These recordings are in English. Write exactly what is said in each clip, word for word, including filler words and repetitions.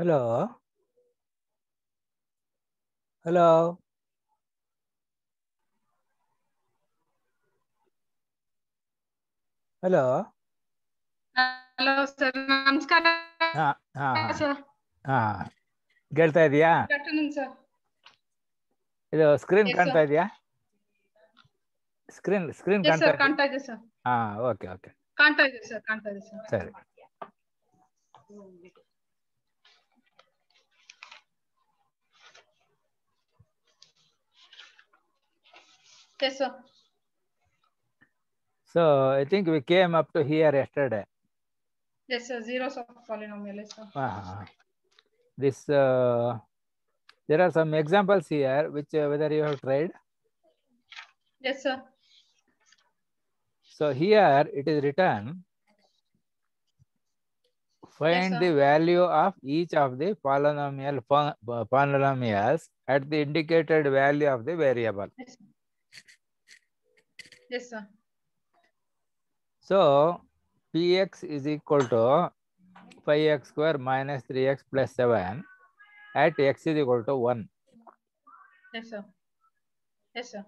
Hello hello hello hello sir नमस्कार। हाँ हाँ हाँ ಕೇಳ್ತಾ ಇದೆಯಾ? ಇದು ಸ್ಕ್ರೀನ್ ಕಾಣ್ತಾ ಇದೆಯಾ? ಸ್ಕ್ರೀನ್ ಸ್ಕ್ರೀನ್ ಕಾಣ್ತಾ ಇದೆ ಸರ್? ಹಾ ಓಕೆ ಓಕೆ ಕಾಣ್ತಾ ಇದೆ ಸರ್ ಕಾಣ್ತಾ ಇದೆ ಸರ್ ಸರಿ Yes, sir. So I think we came up to here yesterday. Yes, sir. Zeros of polynomial. Yes, sir. Uh-huh. This uh, there are some examples here which uh, whether you have tried. Yes, sir. So here it is written. Find yes, the value of each of the polynomial polynomials at the indicated value of the variable. Yes, sir. Yes, sir. So px is equal to five x square minus three x plus seven at x is equal to one. Yes, sir. Yes, sir.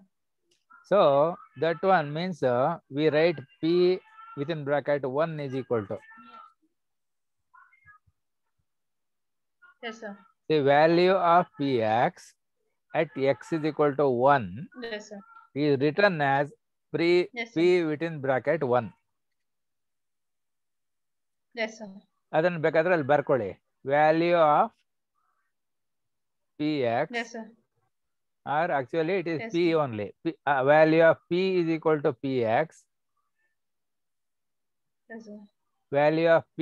So that one means uh, we write p within bracket one is equal to. Yes, sir. The value of px at x is equal to one. Yes, sir. Is written as P, yes, P within bracket one. Yes, sir. ಅದನ್ನ ಬೇಕಾದ್ರೆ ಅಲ್ಲಿ ಬರ್ಕೊಳ್ಳಿ value of px. Yes, sir. Or actually it is yes, p only. P, uh, value of p is equal to px. Yes, sir. Value of p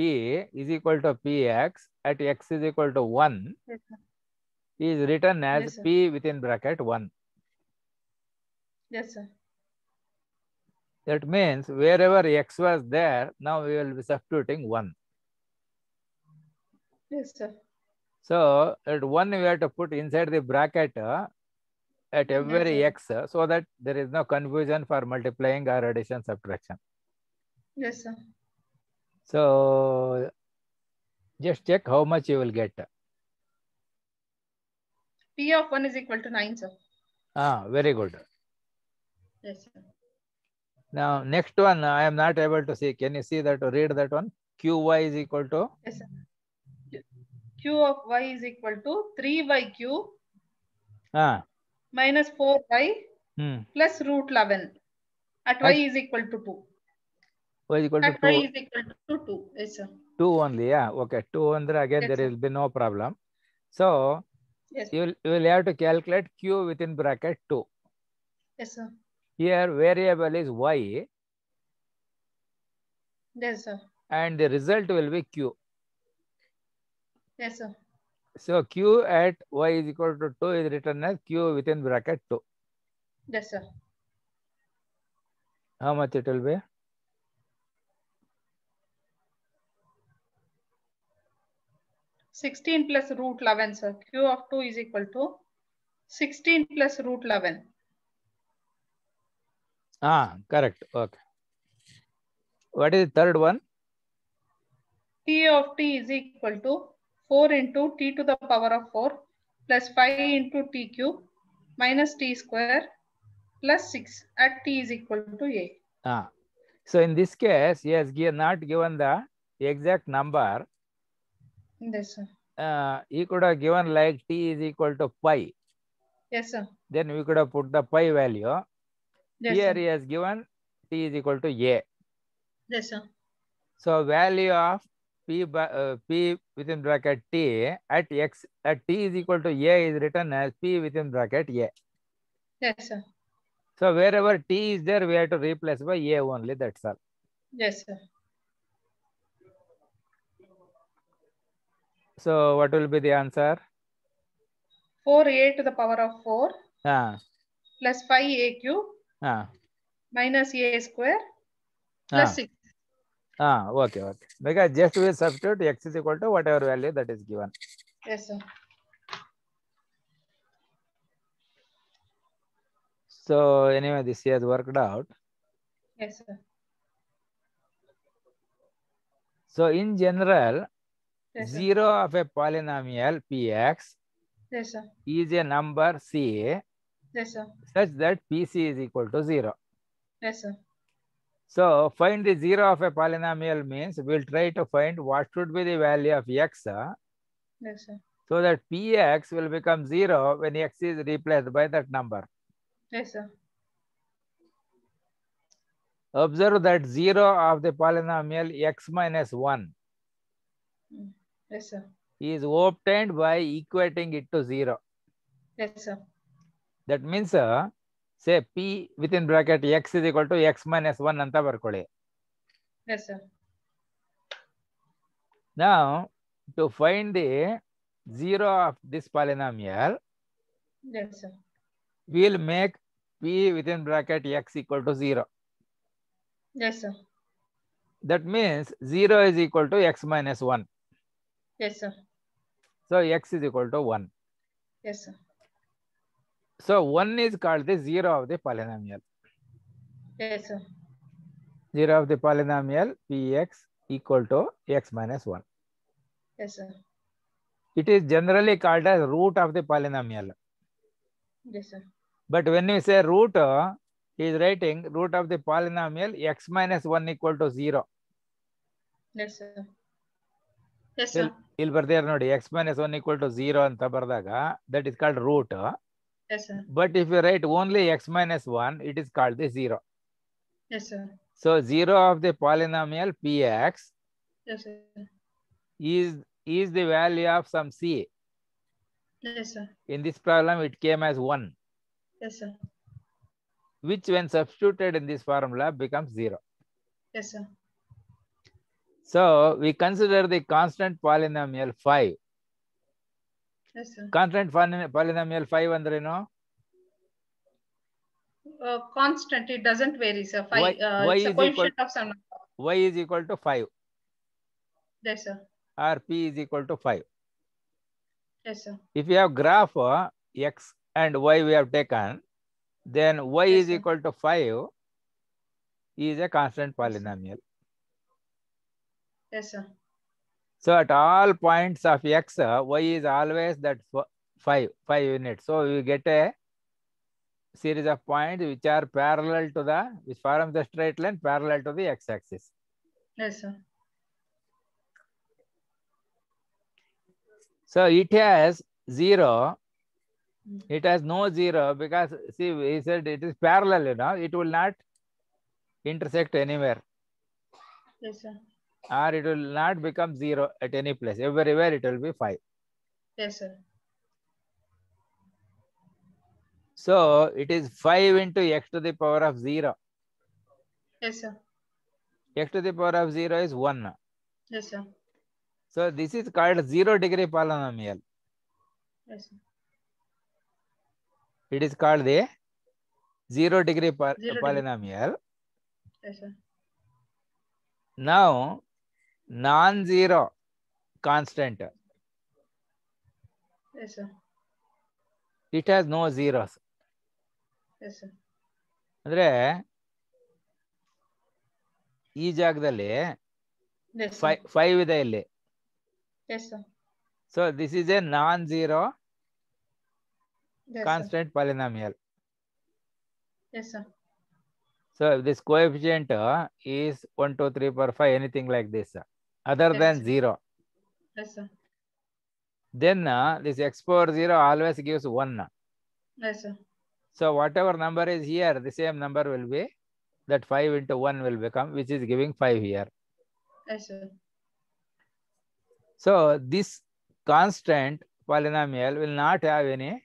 is equal to px at x is equal to one. Yes, sir. Is written as yes, p within bracket one. Yes, sir. That means wherever x was there, now we will be substituting one. Yes, sir. So at one we have to put inside the bracket uh, at every yes, x, uh, so that there is no confusion for multiplying or addition subtraction. Yes, sir. So just check how much you will get. P of one is equal to nine, sir. Ah, very good. Yes, sir. Now next one I am not able to see. Can you see that or read that one? Qy is equal to. Yes, sir. Q of y is equal to three by q. Ah. Minus four y. Hmm. Plus root eleven. At y is equal to two. Y is equal to two. At y is equal to two. Yes, sir. Two only, yeah. Okay, two under again yes, there will be no problem. So yes, you will you will have to calculate q within bracket two. Yes, sir. Here variable is y. Yes, sir. And the result will be q. Yes, sir. So q at y is equal to two is written as q within bracket two. Yes, sir. How much it will be? sixteen plus root eleven, sir. Q of two is equal to sixteen plus root eleven. Ah, correct. Okay. What is the third one? T of t is equal to four into t to the power of four plus five into t cube minus t square plus six at t is equal to a. Ah, so in this case, he has not given the exact number. Yes, sir. Uh, he could have given like t is equal to pi. Yes, sir. Then we could have put the pi value. Yes, here sir. He has given t is equal to a. Yes, sir. So value of p by uh, p within bracket t at x at t is equal to a is written as p within bracket a. Yes, sir. So wherever t is there, we have to replace by a only. That's all. Yes, sir. So what will be the answer? four a to the power of four ah. plus five a cube ah. minus a square plus ah. six. Ah, okay, okay. Because just we substitute x is equal to whatever value that is given. Yes, sir. So anyway, this has worked out. Yes, sir. So in general, yes, zero of a polynomial px, yes, sir, is a number c, yes, sir, such that pc is equal to zero. Yes, sir. So find the zero of a polynomial means we'll try to find what should be the value of x, yes, sir, so that px will become zero when x is replaced by that number. Yes, sir. Observe that zero of the polynomial x minus one. Yes, sir. Is obtained by equating it to zero. Yes, sir. That means, uh, say p within bracket x is equal to x minus one anta barkoli. Yes, sir. Now, to find the zero of this polynomial, yes, sir, we'll make p within bracket x equal to zero. Yes, sir. That means zero is equal to x minus one. Yes, sir. So x is equal to one. Yes, sir. So one is called the zero of the polynomial. Yes, sir. zero of the polynomial px equal to x minus one. Yes, sir. It is generally called as root of the polynomial. Yes, sir. But when you say root, he is writing root of the polynomial x minus one equal to zero. Yes, sir. Yes, sir. He'll there nodi x minus one equal to zero and tabardaga, that is called root. Yes, sir. But if you write only x minus one, it is called the zero. Yes, sir. So zero of the polynomial px, yes, sir, is is the value of some c. Yes, sir. In this problem, it came as one. Yes, sir. Which when substituted in this formula becomes zero. Yes, sir. So we consider the constant polynomial phi. Yes, sir. Constant polynomial phi, Andre, no? Uh, constant, it doesn't vary, sir. Phi, y, uh, y it's a coefficient of some number. Y is equal to five. Yes, sir. Or P is equal to five. Yes, sir. If you have graph uh, x and y we have taken, then y, yes, is sir, equal to five is a constant polynomial. Yes, sir. So at all points of x, y is always that five, five units. So you get a series of points which are parallel to the, which form the straight line parallel to the x-axis. Yes, sir. So it has zero. It has no zero because, see, we said it is parallel, you know. It will not intersect anywhere. Yes, sir. Or it will not become zero at any place. Everywhere it will be five. Yes, sir. So it is five into x to the power of zero. Yes, sir. X to the power of zero is one. Yes, sir. So this is called zero degree polynomial. Yes, sir. It is called the zero degree po zero polynomial. Degree. Yes, sir. Now, non-zero constant. Yes, sir. It has no zeros. Yes, sir. Andre, ee jagadalli, yes, five, five ide illi. Yes, sir. So this is a non-zero, yes, constant, sir, polynomial. Yes, sir. So this coefficient uh, is one, two, three, four, five, anything like this, uh, other, yes, than sir, zero. Yes, sir. Then uh, this x power zero always gives one. Yes, sir. So whatever number is here, the same number will be that five into one will become, which is giving five here. Yes, sir. So this constant polynomial will not have any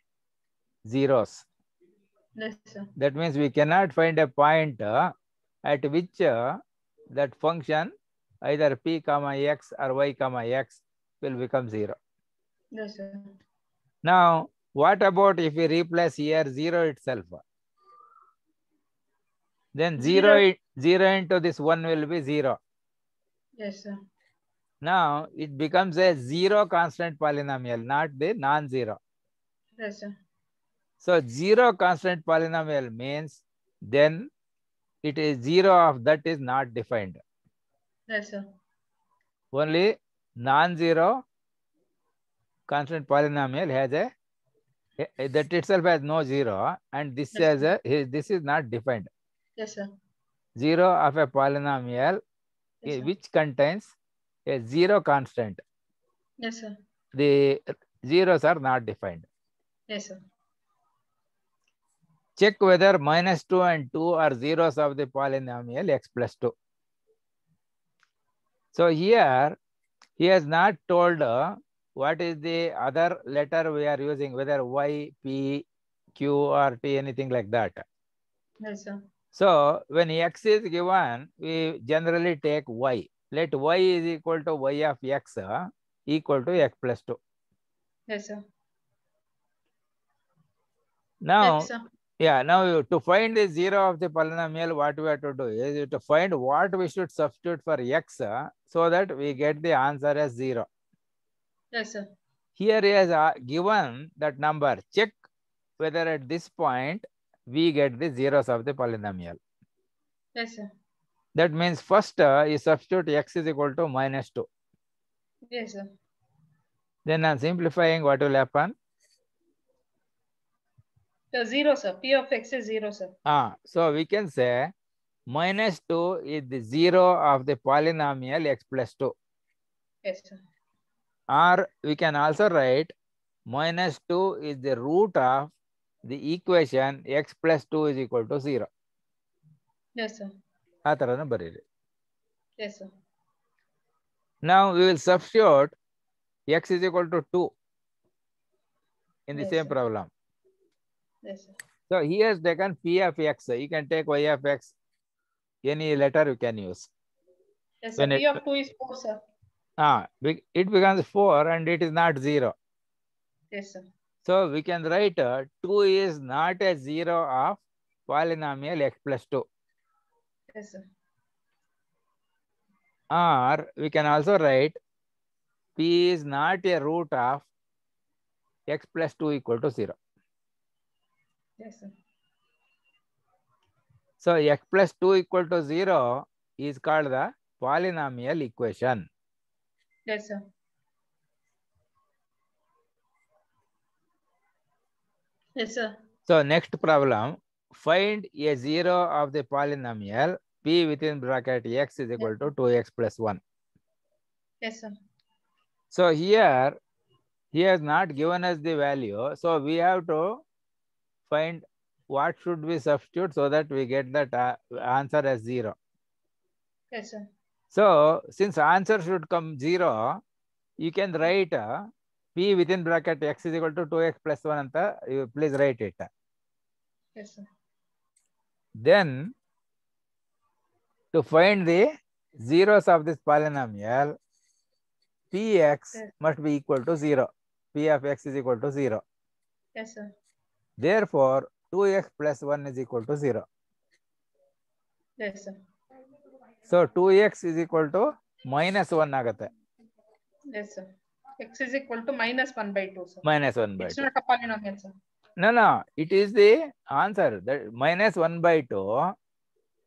zeros. Yes, sir. That means we cannot find a point uh, at which uh, that function either p comma x or y comma x will become zero. Yes, sir. Now, what about if we replace here zero itself? Then zero, zero. zero into this one will be zero. Yes, sir. Now, it becomes a zero constant polynomial, not the non-zero. Yes, sir. So, zero constant polynomial means then it is zero of that is not defined. Yes, sir. Only non-zero constant polynomial has a, that itself has no zero, and this yes, has a, this is not defined. Yes, sir. Zero of a polynomial yes, which contains a zero constant. Yes, sir. The zeros are not defined. Yes, sir. Check whether minus two and two are zeros of the polynomial x plus two. So here, he has not told uh, what is the other letter we are using, whether y, p, q, or t, anything like that. Yes, sir. So when x is given, we generally take y. Let y is equal to y of x uh, equal to x plus two. Yes, sir. Now, yes, sir. Yeah, now to find the zero of the polynomial, what we have to do is to find what we should substitute for x so that we get the answer as zero. Yes, sir. Here is given that number. Check whether at this point we get the zeros of the polynomial. Yes, sir. That means first uh, you substitute x is equal to minus two. Yes, sir. Then I'm simplifying, what will happen? So zero, sir. P of x is zero, sir. Ah, so we can say minus two is the zero of the polynomial x plus two. Yes, sir. Or we can also write minus two is the root of the equation x plus two is equal to zero. Yes, sir. Yes, sir. Now we will substitute x is equal to two in the yes, same sir. problem. Yes, sir. So he has taken p of x. You can take y of x. Any letter you can use. Yes, sir. P of two is four, sir. Ah, it becomes four and it is not zero. Yes, sir. So we can write uh, two is not a zero of polynomial x plus two. Yes, sir. Or we can also write p is not a root of x plus two equal to zero. Yes, sir. So x plus two equal to zero is called the polynomial equation. Yes, sir. Yes, sir. So next problem, find a zero of the polynomial p within bracket x is equal yes. to two x plus one. Yes, sir. So here, he has not given us the value. So we have to find what should we substitute so that we get that uh, answer as zero. Yes, sir. So since answer should come zero, you can write uh, p within bracket x is equal to two x plus one. Anta, you please write it. Yes, sir. Then to find the zeros of this polynomial, px yes. must be equal to zero. P of x is equal to zero. Yes, sir. Therefore, two x plus one is equal to zero. Yes, sir. So, two x is equal to minus one agate. Yes, sir. X is equal to minus one by two, sir. Minus one by it's two. It's not a polynomial, sir. No, no. It is the answer. That minus one by two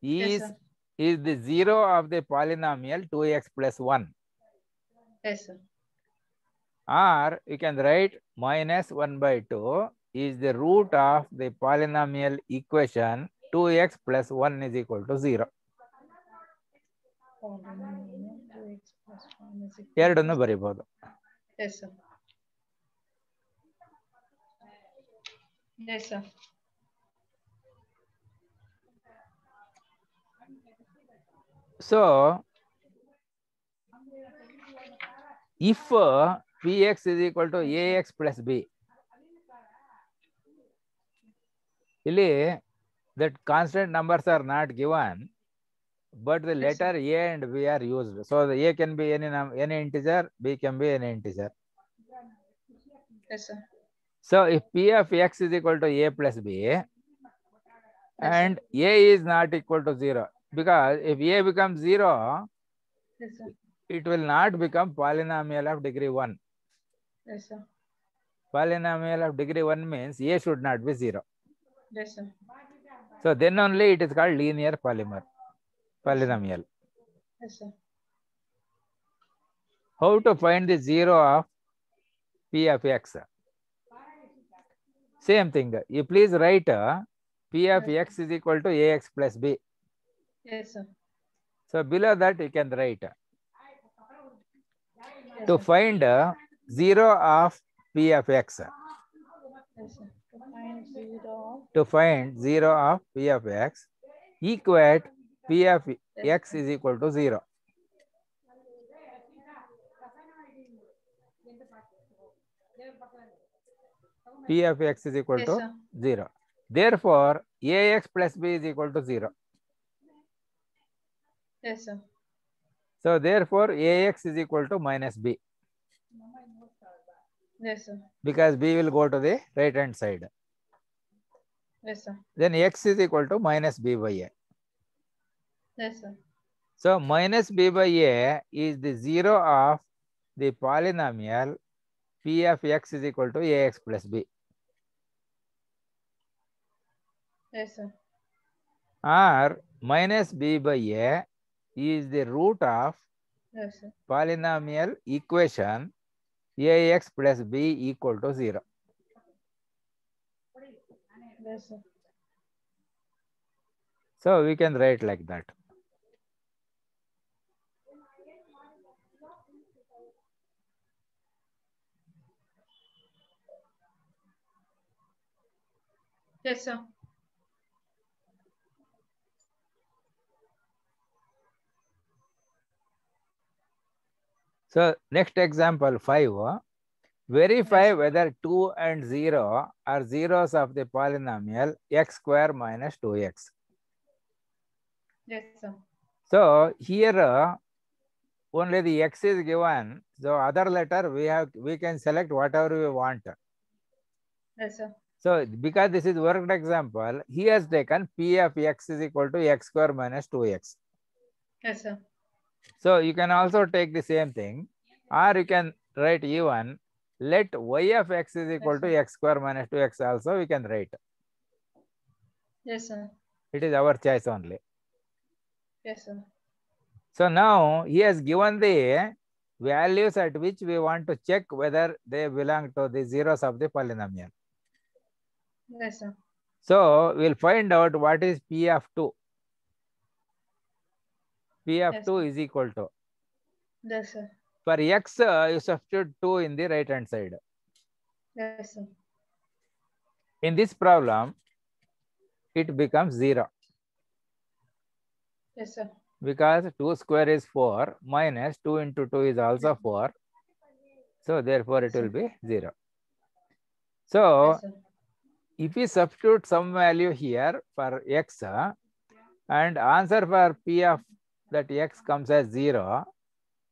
is, yes, is the zero of the polynomial two x plus one. Yes, sir. Or you can write minus one by two is the root of the polynomial equation two x plus one is equal to zero. Yes, sir. Yes, sir. So if uh, Px is equal to Ax plus B, really that constant numbers are not given, but the yes, letter A and B are used. So the A can be any any integer, B can be any integer. Yes, sir. So if P of X is equal to A plus B, and A is not equal to zero, because if A becomes zero, yes, sir, it will not become polynomial of degree one. Yes, sir. Polynomial of degree one means A should not be zero. Yes, sir. So then only it is called linear polymer, polynomial. Yes, sir. How to find the zero of P of X? Same thing. You please write uh, P of X is equal to Ax plus B. Yes, sir. So below that you can write. Yes, to find uh, zero of P of X. Yes, sir. To find zero of P of X, equate P of X is equal to zero. P of X is equal yes, to sir. zero. Therefore, Ax plus B is equal to zero. Yes, sir. So, therefore, Ax is equal to minus B. Yes, sir. Because B will go to the right hand side. Yes, sir. Then X is equal to minus B by A. Yes, sir. So, minus B by A is the zero of the polynomial P of X is equal to Ax plus B. Yes, sir. Or minus B by A is the root of yes, sir, polynomial equation Ax plus B equal to zero. Yes, sir. So we can write like that. Yes, sir. So next example five. Uh, verify yes, whether two and zero are zeros of the polynomial x square minus two x. Yes, sir. So here uh, only the x is given. So other letter we have we can select whatever we want. Yes, sir. So, because this is worked example, he has taken P of X is equal to X square minus two x. Yes, sir. So, you can also take the same thing, or you can write even, let Y of X is equal yes, to X square minus two x also, we can write. Yes, sir. It is our choice only. Yes, sir. So, now he has given the values at which we want to check whether they belong to the zeros of the polynomial. Yes, sir. So we'll find out what is P of two. P of yes, two is equal to. Yes, sir. For X, uh, you substitute two in the right hand side. Yes, sir. In this problem, it becomes zero. Yes, sir. Because two square is four, minus two into two is also four. So therefore, it yes, will be zero. So yes, if we substitute some value here for x uh, and answer for P of that x comes as zero,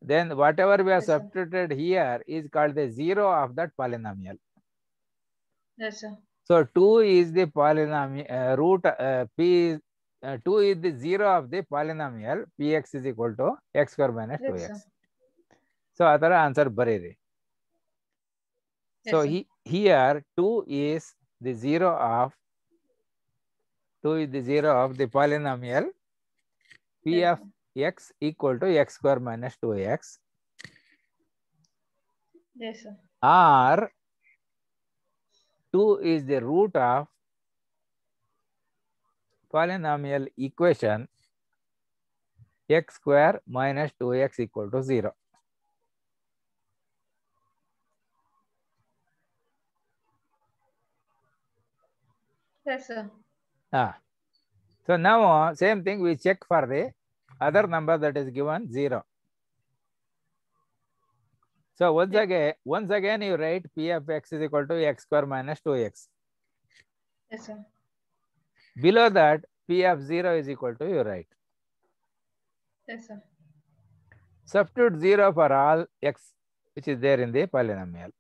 then whatever we have yes, substituted sir, here is called the zero of that polynomial. Yes, sir. So two is the polynomial uh, root uh, P, uh, two is the zero of the polynomial Px is equal to x square minus yes, two x. Sir. So other answer bariri. Yes, so he, here two is the zero of two is the zero of the polynomial P yes, of X equal to X square minus two x. Yes, sir. Or two is the root of polynomial equation X square minus two x equal to zero. Yes, sir. Ah. So now uh, same thing, we check for the other number that is given zero. So once yes. again, once again you write p of x is equal to x square minus two x. Yes, sir. Below that, p of zero is equal to you write. Yes, sir. Substitute zero for all x which is there in the polynomial.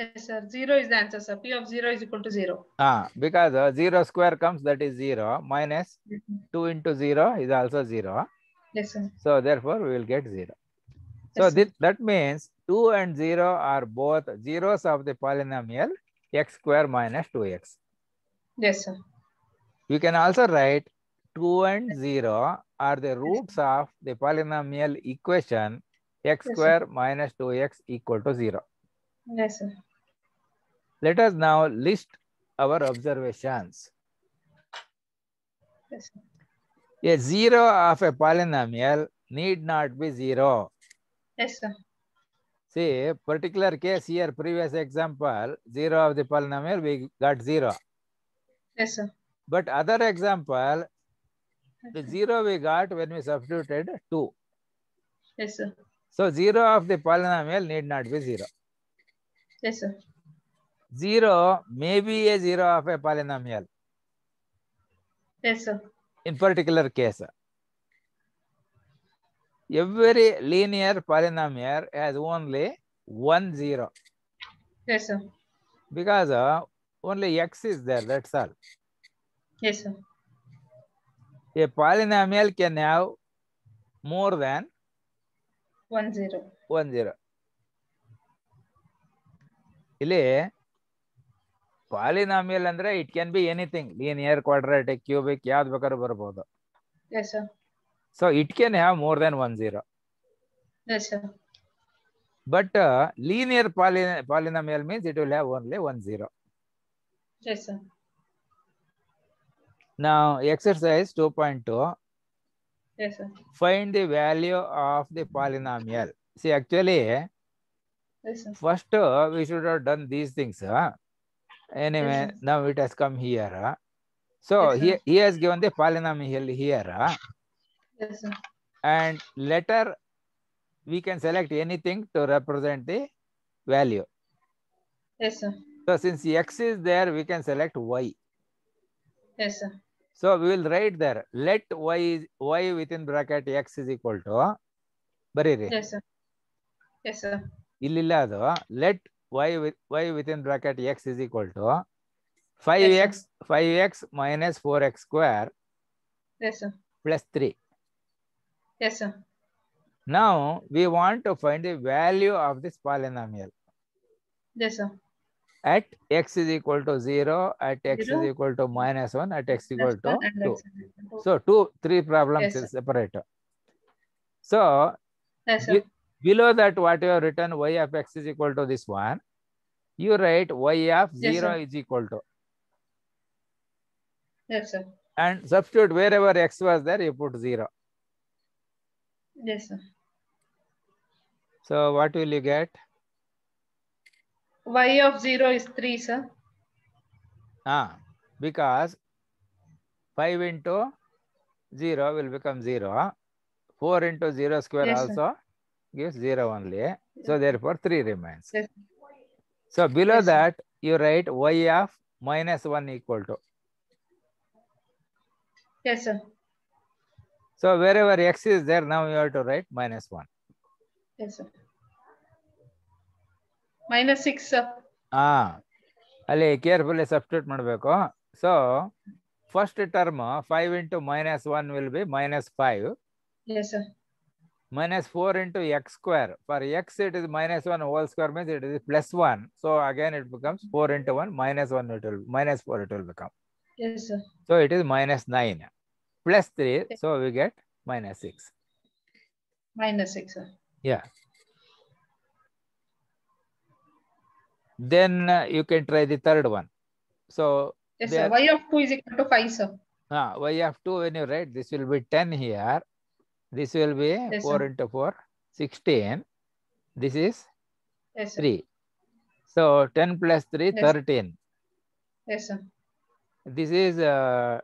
Yes, sir. Zero is the answer, sir. P of zero is equal to zero. Ah, because uh, zero square comes, that is zero, minus mm-hmm. two into zero is also zero. Yes, sir. So therefore we will get zero. Yes, so this, that means two and zero are both zeros of the polynomial x square minus two x. Yes, sir. You can also write two and zero are the roots yes, of the polynomial equation x yes, square minus two x equal to zero. Yes, sir. Let us now list our observations. Yes, sir. A zero of a polynomial need not be zero. Yes, sir. See, particular case here, previous example, zero of the polynomial, we got zero. Yes, sir. But other example, the zero we got when we substituted two. Yes, sir. So zero of the polynomial need not be zero. Yes, sir. Zero may be a zero of a polynomial. Yes, sir. In particular case, every linear polynomial has only one zero. Yes, sir. Because uh, only x is there, that's all. Yes, sir. A polynomial can have more than one zero. One zero. Ile polynomial andre it can be anything, linear, quadratic, cubic, yad bakaru barabodu. Yes, sir. So it can have more than one zero. Yes, sir. But uh, linear poly polynomial means it will have only one zero. Yes, sir. Now, exercise two point two. Yes, sir. Find the value of the polynomial. See, actually, yes, sir, first uh, we should have done these things. Huh? Anyway, yes, now it has come here. Huh? So, yes, he, he has given the polynomial here. Huh? Yes, sir. And later, we can select anything to represent the value. Yes, sir. So, since x is there, we can select y. Yes, sir. So we will write there, let y is y within bracket x is equal to bariri. Yes, sir. Yes, sir. Illilla adu let y with y within bracket x is equal to five x yes, five x minus four x square. Yes, sir. Plus three. Yes, sir. Now we want to find the value of this polynomial. Yes, sir. At x is equal to zero, at x zero is equal to minus one, at x equal to two. So, two, three problems yes, is separate. So, yes, be below that what you have written, y of x is equal to this one, you write y of yes, zero sir, is equal to. Yes, sir. And substitute wherever x was there, you put zero. Yes, sir. So, what will you get? Y of zero is three, sir. Ah, because five into zero will become zero. four into zero square yes, also sir, gives zero only. Yes. So therefore three remains. Yes. So below yes, that you write y of minus one equal to. Yes, sir. So wherever x is there, now you have to write minus one. Yes, sir. Minus six, sir. Ah, Ali, carefully substitute madbeko. So, first term, five into minus one will be minus five. Yes, sir. Minus four into x square. For x, it is minus one whole square means it is plus one. So, again, it becomes four into one, minus one, it will, minus four, it will become. Yes, sir. So, it is minus nine. Plus three, yes, so we get minus six. Minus six, sir. Yeah. Then uh, you can try the third one. So yes, sir. Y of two is equal to five, sir. Ah, y of two, when you write, this will be ten here. This will be yes, four sir, into four, sixteen. This is yes, three. So ten plus three, yes, thirteen. Yes, sir. This is uh,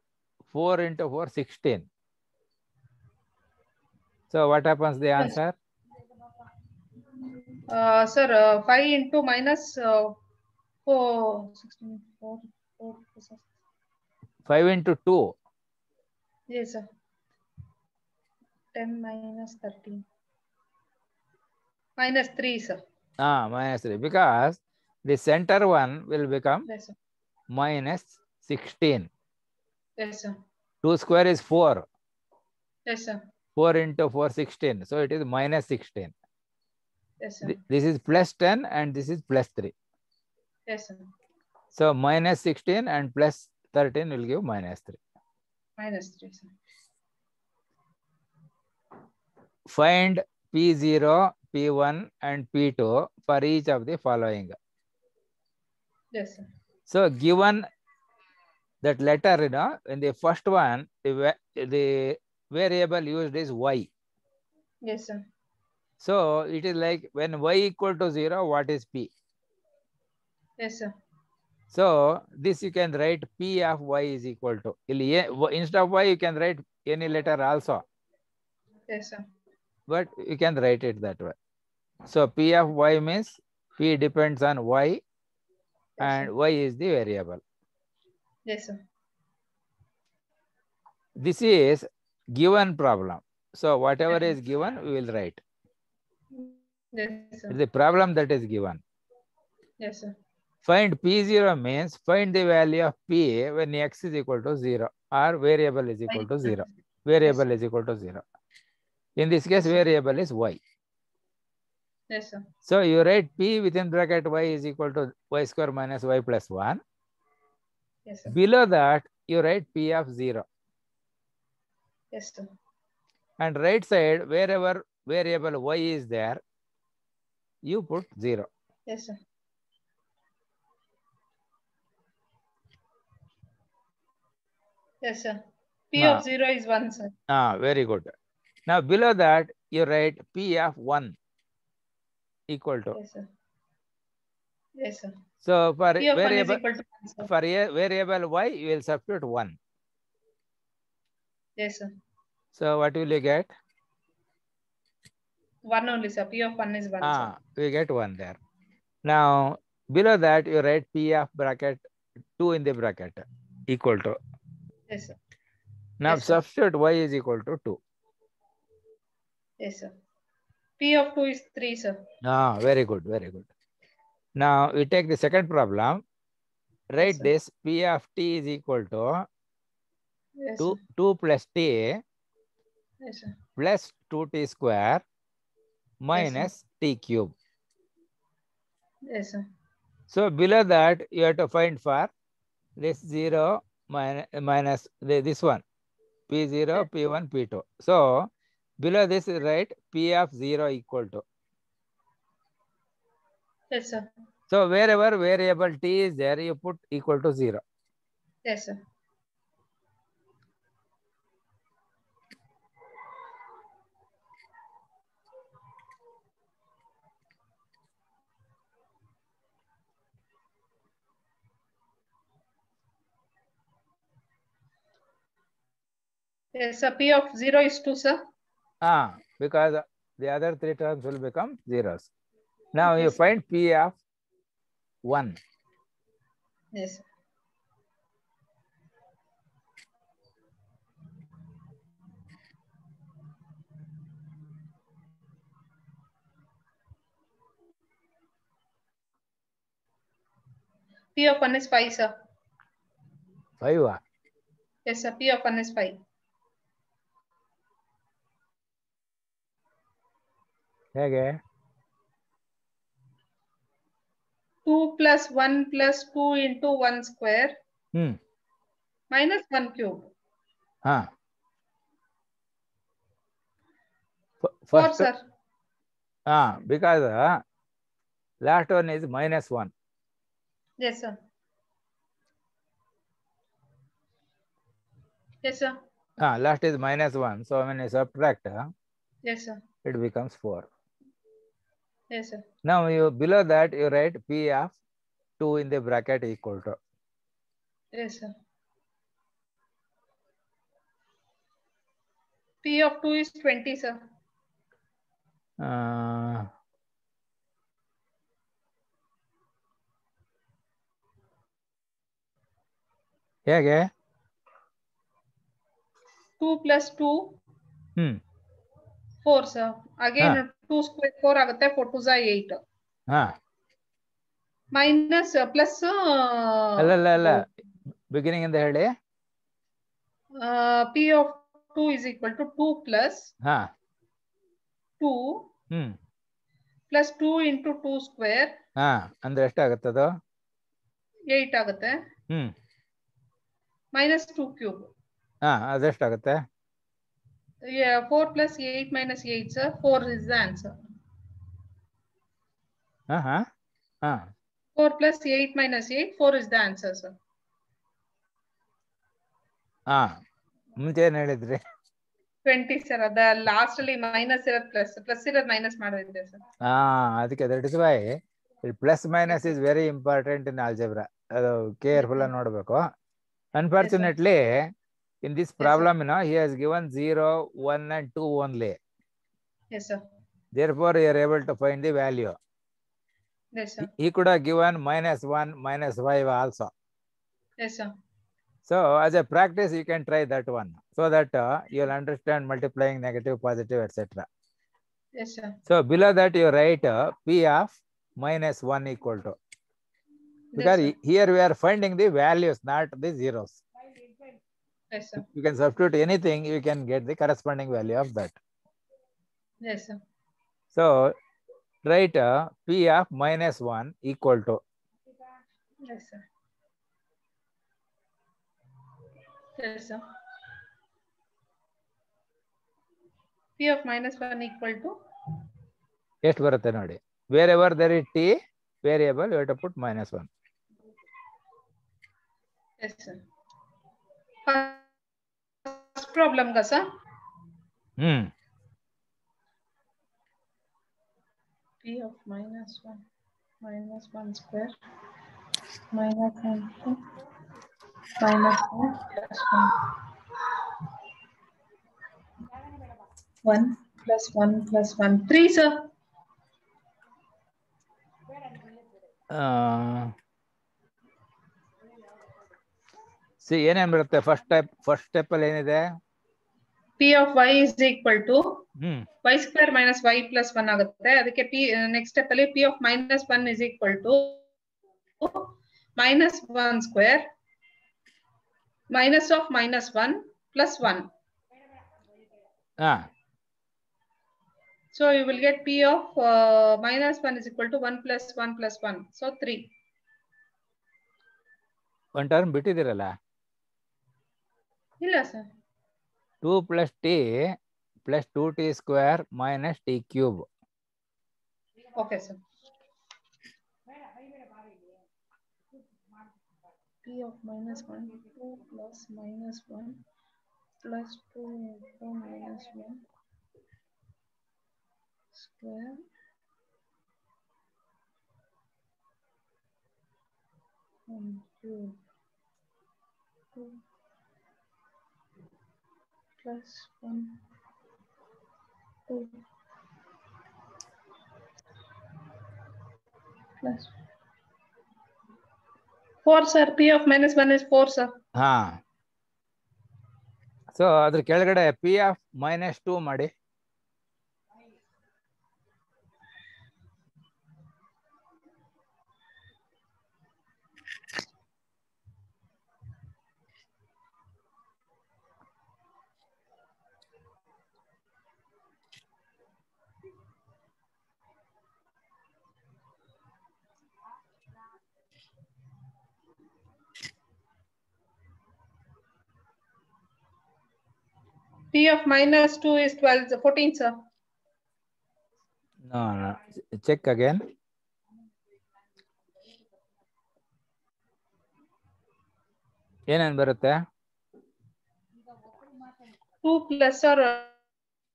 four into four, sixteen. So what happens the answer? Uh, sir, uh, five into minus four, sixteen, four, four. five into two. Yes, sir. ten minus thirteen. minus three, sir. Ah, minus three. Because the center one will become, yes, sir, minus sixteen. Yes, sir. two square is four. Yes, sir. four into four, sixteen. So it is minus sixteen. Yes, sir. This is plus ten and this is plus three. Yes, sir. So minus sixteen and plus thirteen will give minus three. minus three, sir. Find P zero, P one and P two for each of the following. Yes, sir. So given that letter, you know, in the first one, the, the variable used is y. Yes, sir. So it is like when y equal to zero, what is p? Yes, sir. So this you can write p of y is equal to. Instead of y, you can write any letter also. Yes, sir. But you can write it that way. So p of y means p depends on y, yes, and y is the variable. Yes, sir. This is given problem. So whatever is given, we will write. Yes, sir. The problem that is given. Yes, sir. Find P zero means find the value of P when x is equal to zero or variable is equal to zero. Variable is equal to zero. In this case, variable is y. Yes, sir. So you write P within bracket y is equal to y square minus y plus one. Yes, sir. Below that, you write P of zero. Yes, sir. And right side, wherever variable y is there, you put zero. Yes, sir. Yes, sir. P ah. of zero is one, sir. Ah, very good. Now below that, you write P of one equal to. Yes, sir. Yes, sir. So for variable, one, for variable y, you will substitute one. Yes, sir. So what will you get? one only, sir. P of one is one. Ah, sir. We get one there. Now below that, you write P of bracket two in the bracket equal to. Yes, sir. Now yes, substitute sir. Y is equal to two. Yes, sir. P of two is three, sir. Ah, very good, very good. Now we take the second problem. Write yes, this P of t is equal to yes, two, two plus t, yes, sir, plus two t square minus yes, t cube. Yes, sir. So below that, you have to find for this zero minus, minus the, this one, P zero, yes, P one, P two. So below this is right, P of zero equal to. Yes, sir. So wherever variable t is there, you put equal to zero. Yes, sir. Yes, sir. P of zero is two, sir. Ah, because the other three terms will become zeros. Now yes, you find P of one. Yes, sir. P of one is five, sir. five, ah? Yes, sir. P of one is five. Okay. two plus one plus two into one square, hmm, minus one cube. Huh. First, four, sir. Ah, because uh, last one is minus one. Yes, sir. Yes, sir. Ah, last is minus one. So when you subtract, huh? Yes, sir, it becomes four. Yes, sir. Now you below that you write P of two in the bracket equal to. Yes, sir. P of two is twenty, sir. Uh, क्या क्या है? Two plus two four sir. Again two square four आगते four two जा eight. हाँ minus plus अल्ला अल्ला अल्ला beginning इंद हेळे p of two is equal to two plus हाँ two हम्म plus two into two square हाँ अंदर एष्ट आगते तो एट आगते हम्म minus two cube. हाँ अदर्श आगते हैं. Yeah, four plus eight minus eight sir. Four is the answer. हाँ हाँ हाँ. Four plus eight minus eight, four is the answer sir. हाँ. मुझे नहीं लग रहा. Twenty sir. अदा lastly minus इरत plus plus इरत minus मार देते हैं sir. हाँ आदि क्या that is why plus minus is very important in algebra. अदो careful नोट बको. Unfortunately, yes, in this problem, yes, you know, he has given zero, one, and two only. Yes, sir. Therefore, you are able to find the value. Yes, sir. He could have given minus one, minus five also. Yes, sir. So, as a practice, you can try that one so that uh, you will understand multiplying negative, positive, et cetera. Yes, sir. So, below that, you write uh, P of minus one equal to. Because yes, here we are finding the values, not the zeros. Yes, sir. You can substitute anything, you can get the corresponding value of that. Yes, sir. So, write uh, P of minus one equal to. Yes, sir. Yes, sir. P of minus one equal to. Yes, sir. Wherever there is T variable, you have to put minus one. Yes, sir. First problem ka sir. Hmm. P of minus one, minus one square, minus one, two, minus one plus one. One plus one plus one, three sir. Uh, see, any number the first step, first step already there. P of y is equal to hmm. y square minus y plus one आगते हैं. अधिके p next step अली p of minus one is equal to minus one square minus of minus one plus one. Ah. So you will get P of uh, minus one is equal to one plus one plus one. So three. One term bitti dirala. Illa sir. Two plus T plus two T square minus T cube. Okay sir. P of minus one, two plus minus one plus two into minus one. Square and two, two plus one, two plus four sir. P of minus one is four sir. हाँ. So अदर केलगड़े P of minus two मरे. P of minus two is twelve, fourteen, sir. No, no. Check again. two plus or,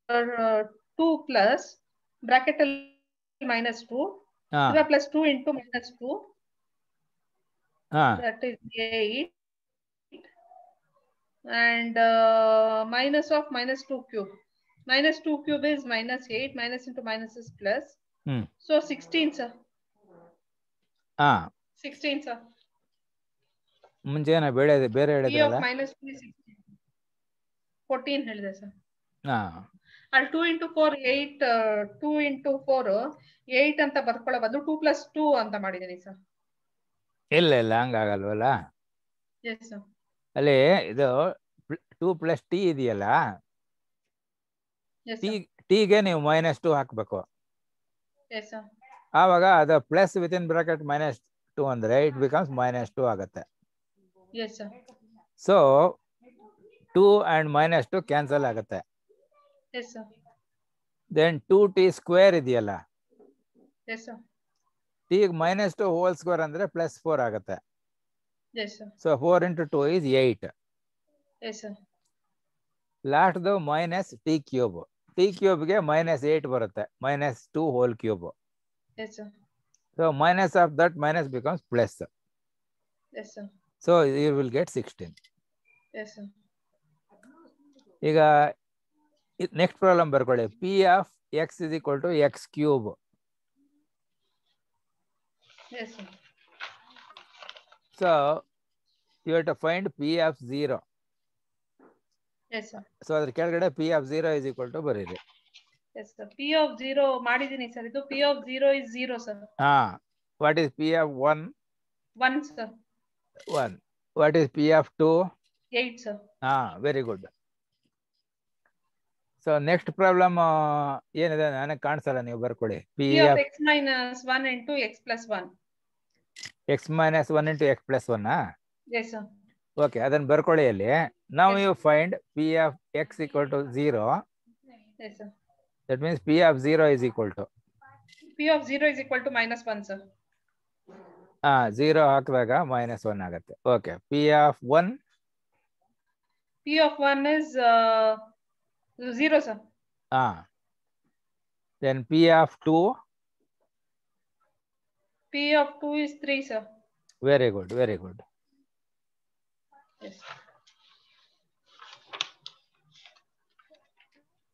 or uh, two plus bracket minus two. Ah. two plus two into minus two. Ah. That is eight. And uh, minus of minus two cube. minus two cube is minus eight. Minus into minus is plus. Hmm. So sixteen, sir. Ah. sixteen, sir. Munjana bere bere helidre. E of minus two is sixteen. fourteen helidre, sir. Ah. And two into four eight. Uh, two into four eight anta barkola badu two plus two anta madidini, sir. Illa illa hangagallvalla. Yes, sir. ಅಲ್ಲೇ ಇದು two plus T ಇದೆಯಲ್ಲ, ಟಿಗೆ ನೀವು minus two ಹಾಕ್ಬೇಕು. ಆವಾಗ ಅದು plus with in bracket minus two ಅಂದ್ರೆ it becomes minus two ಆಗುತ್ತೆ. So two and minus two cancel ಆಗುತ್ತೆ. ದೆನ್ ಟೂ ಟಿ ಸ್ಕ್ವೇರ್ ಇದೆಯಲ್ಲ, T minus two whole square ಅಂದ್ರೆ ಪ್ಲಸ್ ಫೋರ್ ಆಗುತ್ತೆ. Yes, sir. So four into two is eight. Yes, sir. Last though minus t cube. T cube के minus eight बरता है. Minus two whole cube. Yes, sir. So minus of that minus becomes plus. Yes, sir. So you will get sixteen. Yes, sir. Eega next problem बर कोडे. P of x is equal to x cube. Yes, sir. So you have to find p of zero. Yes, sir. So ಅದರ ಕೆಳಗಡೆ p of zero is equal to ಬರೀರಿ. Yes, sir. P of zero ಮಾಡಿದೀನಿ sir, ಇದು p of zero is zero, sir. ಹಾ. What is p of one? one, sir. one. What is p of two? eight, sir. ಹಾ, very good. So next problem ಏನಿದೆ ನನಗೆ ಕಾಣಿಸಲ್ಲ, ನೀವು ಬರ್ಕೊಳ್ಳಿ. p of x minus one into x plus one. x minus one into x plus one. Ah. Yes, sir. Okay, ಅದನ್ನ ಬರ್ಕೊಳ್ಳಿ ಅಲ್ಲಿ. Now you find p of x equal to zero. Yes, sir. That means p of zero is equal to. P of zero is equal to minus one, sir. Ah, zero ಹಾಕಿದಾಗ minus one ಆಗುತ್ತೆ. Okay, p of one. P of one is uh, zero, sir. Ah. Then p of two. P of two is three, sir. Very good, very good. Yes.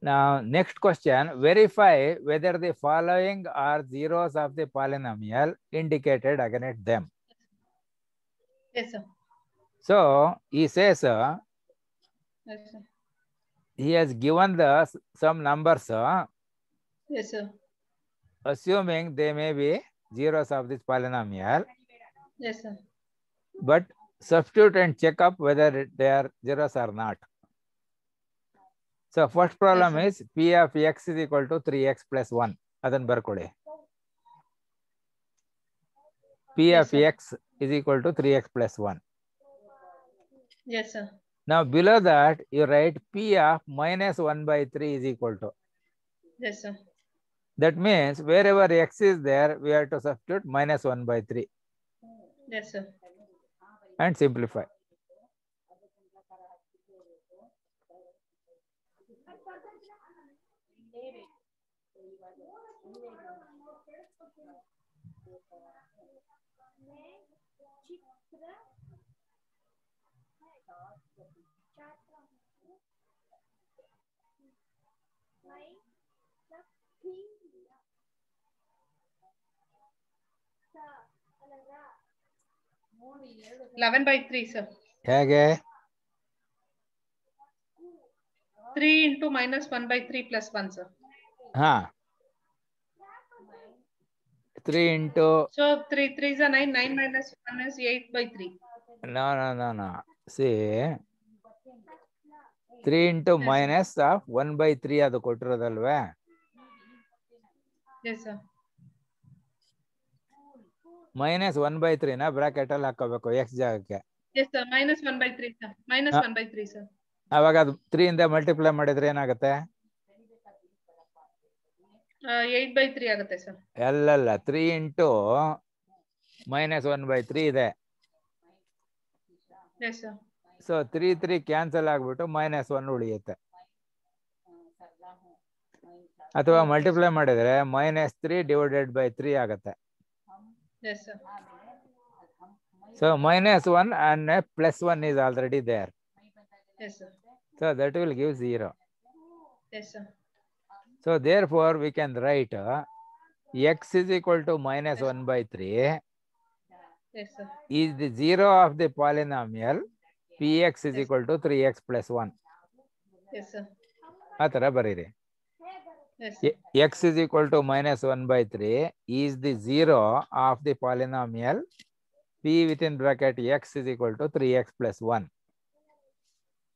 Now next question: verify whether the following are zeros of the polynomial indicated against them. Yes, sir. So he says, uh, yes, sir. He has given the some numbers. Uh, yes, sir. Assuming they may be zeros of this polynomial. Yes, sir. But substitute and check up whether they are zeros or not. So first problem, yes, is p of x is equal to three x plus one. Adan barkode. P yes, of sir. X is equal to three x plus one. Yes, sir. Now below that you write p of minus one by three is equal to. Yes, sir. That means wherever x is there, we have to substitute minus one by three. Yes, sir. And simplify. eleven by three, sir. Okay. three into minus one by three plus one, sir. Huh. three into. So three three is a nine. nine minus one is eight by three. No, no, no, no. See. three into yes, minus sir. Of one by three are the kotiradalva. Yes, sir. Minus one by three na bracket al hakkabeku x jagake. Yes, sir. Minus one by three, sir. Minus one by three, sir. Avaga three inda multiply madidre enagutte? eight by three agutte, sir. Alla alla three into minus one by three ide. Yes, sir. So three three cancel agbittu minus one uliyutte. Athava multiply madidre minus three divided by three agutte. Yes, sir. So minus one and plus one is already there. Yes, sir. So that will give zero. Yes, sir. So therefore we can write uh, x is equal to minus yes. one by three. Yes, sir. Is the zero of the polynomial px is yes. equal to three x plus one. Yes, sir. Atara barire. Yes, sir. X is equal to minus one by three is the zero of the polynomial p within bracket x is equal to three x plus one.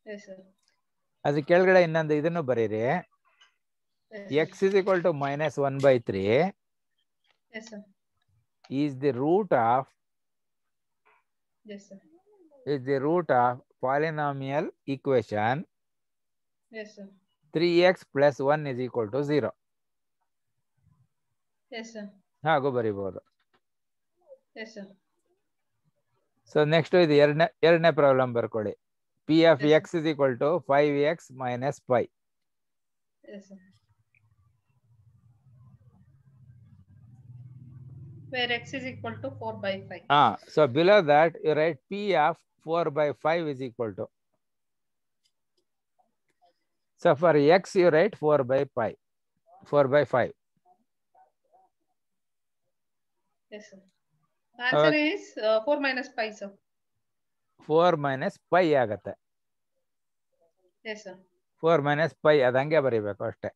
Yes, sir. Adu kelagade innondu idannu barire. Yes. X is equal to minus one by three. Yes, sir. Is the root of yes, sir. Is the root of polynomial equation. Yes, sir. three x plus one is equal to zero. Yes, sir. Ha go baribodu. Yes, sir. So next is the erane erane problem barkoli. P of yes. x is equal to five x minus pi. Yes, sir. Where x is equal to four by five. Ah, so below that you write p of four by five is equal to. So for x you write four by pi, four by five. Yes, sir. The answer uh, is uh, four minus pi, sir. Four minus pi agata. Yes, sir. Four minus pi adange baribeku ashte.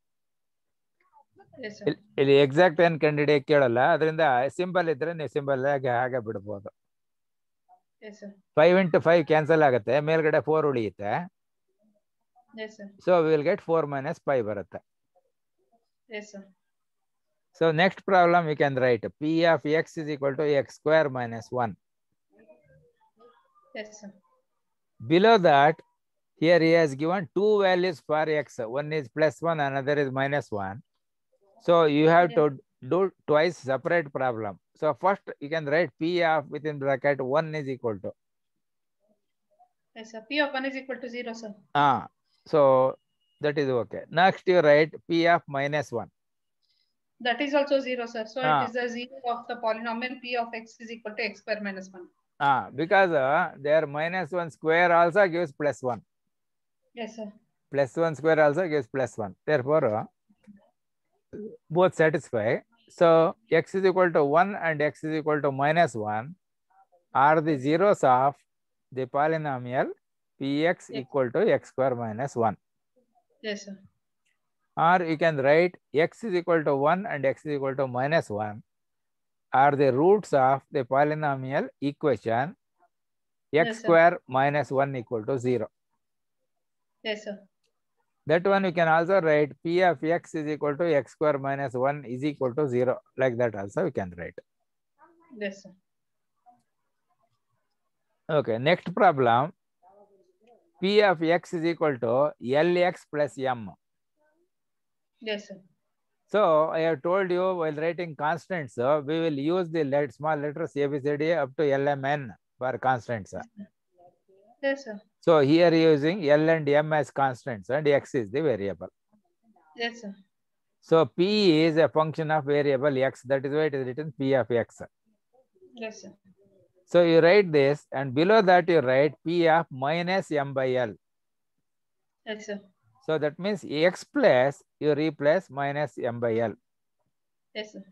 Yes, sir. Ili exact and candidate kelala adrinda symbol idre ne symbol age haga bidbodu. Yes, sir. five into five cancel agutte melgade four uliyutte. Yes, sir. So we will get four minus pi barutte. Yes, sir. So next problem we can write p of x is equal to x square minus one. Yes, sir. Below that here he has given two values for x, one is plus one, another is minus one. So you have yes. to do twice separate problem. So first you can write p of within bracket one is equal to. Yes, sir. P of one is equal to zero, sir. Ah, so that is okay. Next you write p of minus one. That is also zero, sir. So ah. it is the zero of the polynomial p of x is equal to x square minus one. Ah, because uh, their minus one square also gives plus one. Yes, sir. Plus one square also gives plus one. Therefore, uh, both satisfy. So x is equal to one and x is equal to minus one are the zeros of the polynomial px yes. equal to x square minus one. Yes, sir. Or you can write x is equal to one and x is equal to minus one are the roots of the polynomial equation x yes, square minus one equal to zero. Yes, sir. That one you can also write p of x is equal to x square minus one is equal to zero. Like that also you can write. Yes, sir. Okay, next problem. P of x is equal to lx plus m. Yes, sir. So I have told you while writing constants, uh, we will use the let, small letters a, b, c, d up to l, m, n for constants. Uh. Yes, sir. So here using L and M as constants and X is the variable. Yes, sir. So P is a function of variable X. That is why it is written P of X. Yes, sir. So you write this and below that you write P of minus M by L. Yes, sir. So that means X plus you replace minus M by L. Yes, sir.